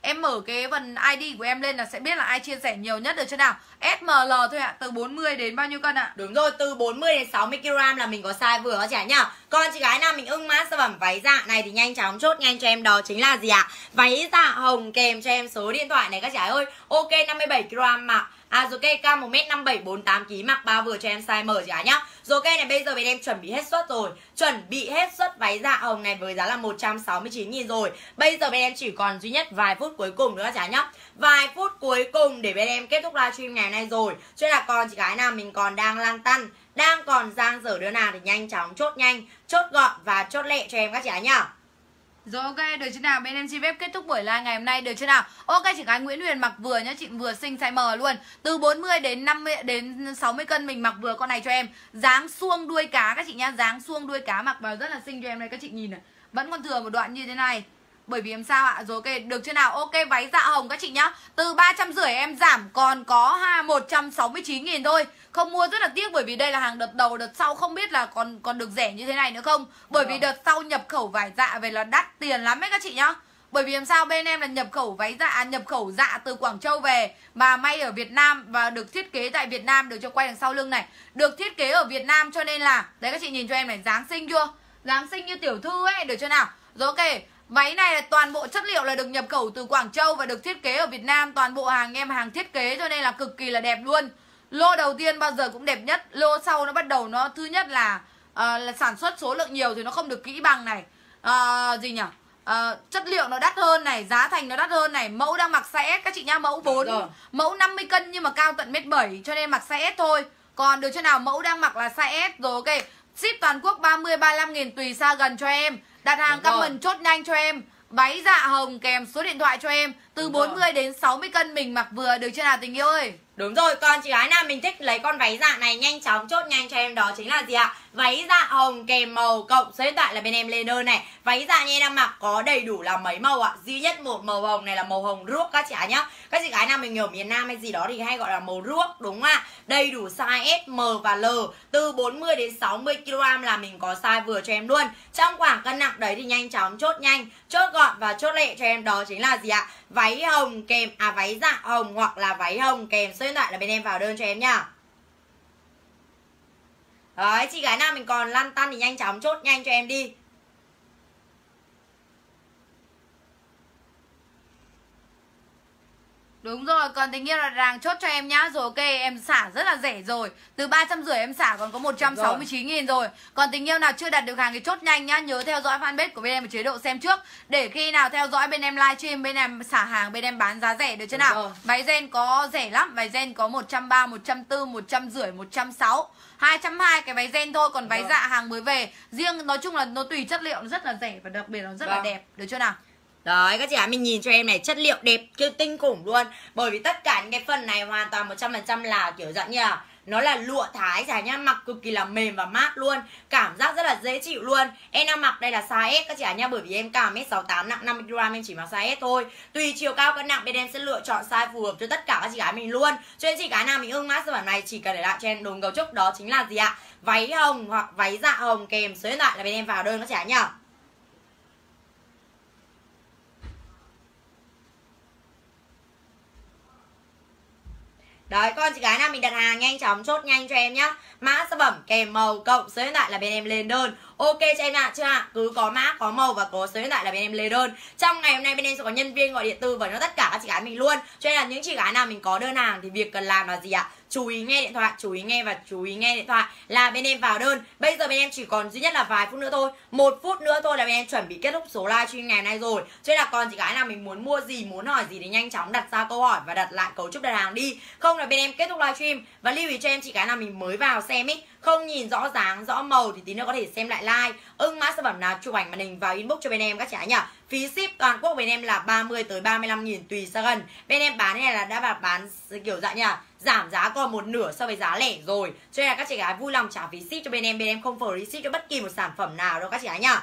em mở cái phần ID của em lên là sẽ biết là ai chia sẻ nhiều nhất được chưa nào? SML thôi ạ, từ 40 đến bao nhiêu cân ạ? Đúng rồi, từ 40 đến 60kg là mình có size vừa đó trẻ nhá. Còn chị gái nào mình ưng mã sản phẩm váy dạ này thì nhanh chóng chốt nhanh cho em, đó chính là gì ạ? Váy dạ hồng kèm cho em số điện thoại này các chị ơi. Ok 57kg mặc. Rồi cây cao 1m57 48kg, mặc ba vừa cho em size M chị gái nhá. Rồi cây này bây giờ bên em chuẩn bị hết suất rồi. Chuẩn bị hết suất váy dạ hồng này với giá là 169.000 rồi. Bây giờ bên em chỉ còn duy nhất vài phút cuối cùng nữa các chị nhá. Vài phút cuối cùng để bên em kết thúc livestream ngày hôm nay rồi. Cho nên là còn chị gái nào mình còn đang lăn tăn, đang còn giang dở đứa nào thì nhanh chóng chốt nhanh, chốt gọn và chốt lẹ cho em các chị nhá. Rồi ok, được chưa nào? Bên em chi phép kết thúc buổi live ngày hôm nay, được chưa nào? Ok, chị gái Nguyễn Huyền mặc vừa nhá, chị vừa xinh size M luôn. Từ 40 đến 50 đến 60 cân mình mặc vừa con này cho em. Dáng suông đuôi cá các chị nhá, dáng suông đuôi cá mặc vào rất là xinh cho em này các chị nhìn này. Vẫn còn thừa một đoạn như thế này. Bởi vì làm sao ạ? Rồi ok, được chưa nào? Ok, váy dạ hồng các chị nhá. Từ 350 em giảm còn có 169.000 thôi. Không mua rất là tiếc bởi vì đây là hàng đợt đầu, đợt sau không biết là còn được rẻ như thế này nữa không. Bởi vì đợt sau nhập khẩu vải dạ về là đắt tiền lắm ấy các chị nhá. Bởi vì làm sao bên em là nhập khẩu váy dạ, nhập khẩu dạ từ Quảng Châu về mà may ở Việt Nam và được thiết kế tại Việt Nam, được cho quay đằng sau lưng này. Được thiết kế ở Việt Nam cho nên là đấy các chị nhìn cho em này, dáng xinh chưa? Dáng xinh như tiểu thư ấy, được chưa nào? Rồi ok. Váy này là toàn bộ chất liệu là được nhập khẩu từ Quảng Châu và được thiết kế ở Việt Nam. Toàn bộ hàng em hàng thiết kế cho nên là cực kỳ là đẹp luôn. Lô đầu tiên bao giờ cũng đẹp nhất. Lô sau nó bắt đầu nó thứ nhất là sản xuất số lượng nhiều thì nó không được kỹ bằng này. Chất liệu nó đắt hơn này, giá thành nó đắt hơn này. Mẫu đang mặc size S các chị nha, mẫu 4. Mẫu 50 cân nhưng mà cao tận 1m7 cho nên mặc size S thôi. Còn được chỗ nào mẫu đang mặc là size S rồi ok. Ship toàn quốc 30-35.000 tùy xa gần cho em. Đặt hàng comment chốt nhanh cho em. Váy dạ hồng kèm số điện thoại cho em. Từ 40 đến 60 cân mình mặc vừa, được chưa nào tình yêu ơi? Đúng rồi, còn chị gái nào mình thích lấy con váy dạ này nhanh chóng chốt nhanh cho em, đó chính là gì ạ? Váy dạ hồng kèm màu cộng số điện thoại là bên em lên đơn này. Váy dạ như em đang mặc có đầy đủ là mấy màu ạ? Duy nhất một màu hồng này là màu hồng ruốc các chị gái nhá. Các chị gái nào mình ở miền Nam hay gì đó thì hay gọi là màu ruốc đúng không ạ? Đầy đủ size S, M và L. Từ 40 đến 60 kg là mình có size vừa cho em luôn. Trong khoảng cân nặng đấy thì nhanh chóng chốt nhanh, chốt gọn và chốt lẹ cho em, đó chính là gì ạ? Váy hồng kèm váy dạ hồng hoặc là váy hồng kèm số điện thoại là bên em vào đơn cho em nhá. Đấy, chị gái nào mình còn lăn tăn thì nhanh chóng chốt nhanh cho em đi. Đúng rồi, còn tình yêu là ràng chốt cho em nhá. Rồi ok, em xả rất là rẻ rồi. Từ 350 em xả còn có 169.000 rồi. Còn tình yêu nào chưa đặt được hàng thì chốt nhanh nhá. Nhớ theo dõi fanpage của bên em ở chế độ xem trước, để khi nào theo dõi bên em livestream, bên em xả hàng, bên em bán giá rẻ, được chưa nào? Váy gen có rẻ lắm, váy gen có 130, 140, 150, 160, 220 cái váy gen thôi. Còn váy dạ hàng mới về. Riêng nói chung là nó tùy chất liệu, nó rất là rẻ và đặc biệt nó rất là đẹp, được chưa nào? Đấy, các chị ạ, mình nhìn cho em này, chất liệu đẹp chưa, tinh khủng luôn. Bởi vì tất cả những cái phần này hoàn toàn 100% là kiểu dạng như là nó là lụa Thái chả nhá, mặc cực kỳ là mềm và mát luôn, cảm giác rất là dễ chịu luôn. Em đang mặc đây là size S các chị ạ nhá, bởi vì em cao 1m68, nặng 50kg, em chỉ mặc size S thôi. Tùy chiều cao cân nặng bên em sẽ lựa chọn size phù hợp cho tất cả các chị gái mình luôn. Cho nên chị gái nào mình ưng mã sản phẩm này chỉ cần để lại cho em đúng cấu trúc, đó chính là gì ạ? Váy hồng hoặc váy dạ hồng kèm số điện thoại là bên em vào đơn các chị ạ nhá. Đấy, con chị gái nào mình đặt hàng nhanh chóng chốt nhanh cho em nhá. Mã sản phẩm kèm màu cộng số điện thoại là bên em lên đơn. Ok cho em ạ chưa ạ? Cứ có mã, có màu và có số điện thoại là bên em lên đơn. Trong ngày hôm nay bên em sẽ có nhân viên gọi điện tư vấn cho tất cả các chị gái mình luôn. Cho nên là những chị gái nào mình có đơn hàng thì việc cần làm là gì ạ? Chú ý nghe điện thoại, chú ý nghe điện thoại là bên em vào đơn. Bây giờ bên em chỉ còn duy nhất là vài phút nữa thôi, 1 phút nữa thôi là bên em chuẩn bị kết thúc số live stream ngày hôm nay rồi. Cho nên là còn chị gái nào mình muốn mua gì, muốn hỏi gì thì nhanh chóng đặt ra câu hỏi và đặt lại cấu trúc đặt hàng đi, không là bên em kết thúc live stream. Và lưu ý cho em chị gái nào mình mới vào xem ý, không nhìn rõ dáng, rõ màu thì tí nữa có thể xem lại like. Ưng mã sản phẩm nào chụp ảnh màn hình vào inbox cho bên em các chị nhỉ. Phí ship toàn quốc bên em là 30 tới 35.000 tùy xa gần. Bên em bán này là đã bán kiểu dạng nhỉ, giảm giá còn 1/2 so với giá lẻ rồi. Cho nên là các chị gái vui lòng trả phí ship cho bên em. Bên em không free ship cho bất kỳ một sản phẩm nào đâu các chị gái nhá.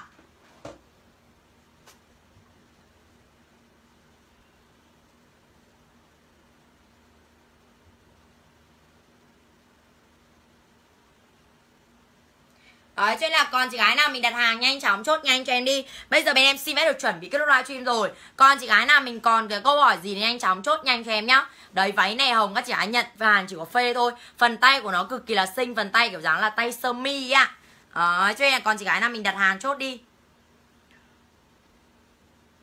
Đấy, cho nên là còn chị gái nào mình đặt hàng nhanh chóng chốt nhanh cho em đi. Bây giờ bên em xin phép được chuẩn bị kết thúc livestream rồi. Còn chị gái nào mình còn cái câu hỏi gì thì nhanh chóng chốt nhanh cho em nhá. Đấy, váy này hồng các chị gái nhận và hàng chỉ có phê thôi. Phần tay của nó cực kỳ là xinh, phần tay kiểu dáng là tay sơ mi ạ. Đấy, cho nên là còn chị gái nào mình đặt hàng chốt đi.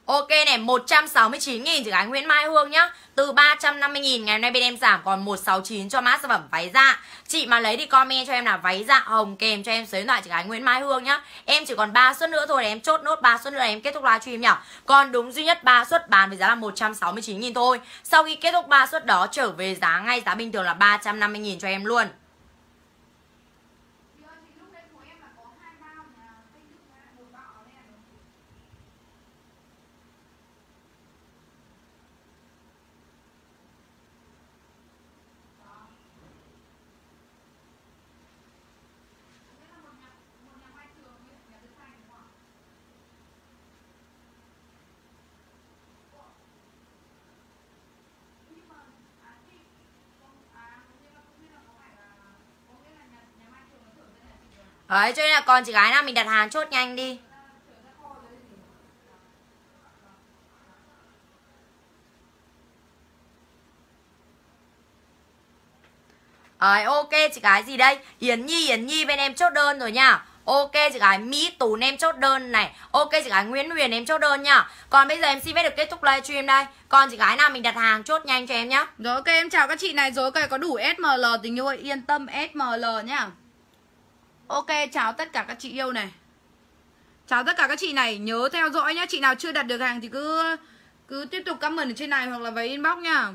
Ok này, 169.000 chị gái Nguyễn Mai Hương nhá. Từ 350.000 ngày hôm nay bên em giảm còn 169 cho mã sản phẩm váy dạ. Chị mà lấy thì comment cho em là váy dạ hồng kèm cho em số điện thoại chị gái Nguyễn Mai Hương nhá. Em chỉ còn 3 suất nữa thôi để em chốt nốt 3 suất nữa là em kết thúc livestream nhở. Còn đúng duy nhất 3 suất bán với giá là 169.000 thôi. Sau khi kết thúc 3 suất đó trở về giá ngay giá bình thường là 350.000 cho em luôn. Đấy, cho nên là còn chị gái nào mình đặt hàng chốt nhanh đi. Đấy, ok chị gái gì đây? Hiển Nhi bên em chốt đơn rồi nha. Ok chị gái Mỹ Tú em chốt đơn này. Ok chị gái Nguyễn Huyền em chốt đơn nha. Còn bây giờ em xin phép được kết thúc livestream đây. Còn chị gái nào mình đặt hàng chốt nhanh cho em nhá. Rồi ok em chào các chị này. Rồi ok có đủ SML tình yêu ơi, yên tâm SML nhá. Ok chào tất cả các chị yêu này. Chào tất cả các chị này, nhớ theo dõi nhá. Chị nào chưa đặt được hàng thì cứ tiếp tục comment ở trên này hoặc là vào inbox nhá.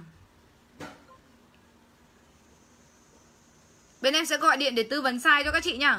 Bên em sẽ gọi điện để tư vấn size cho các chị nhá.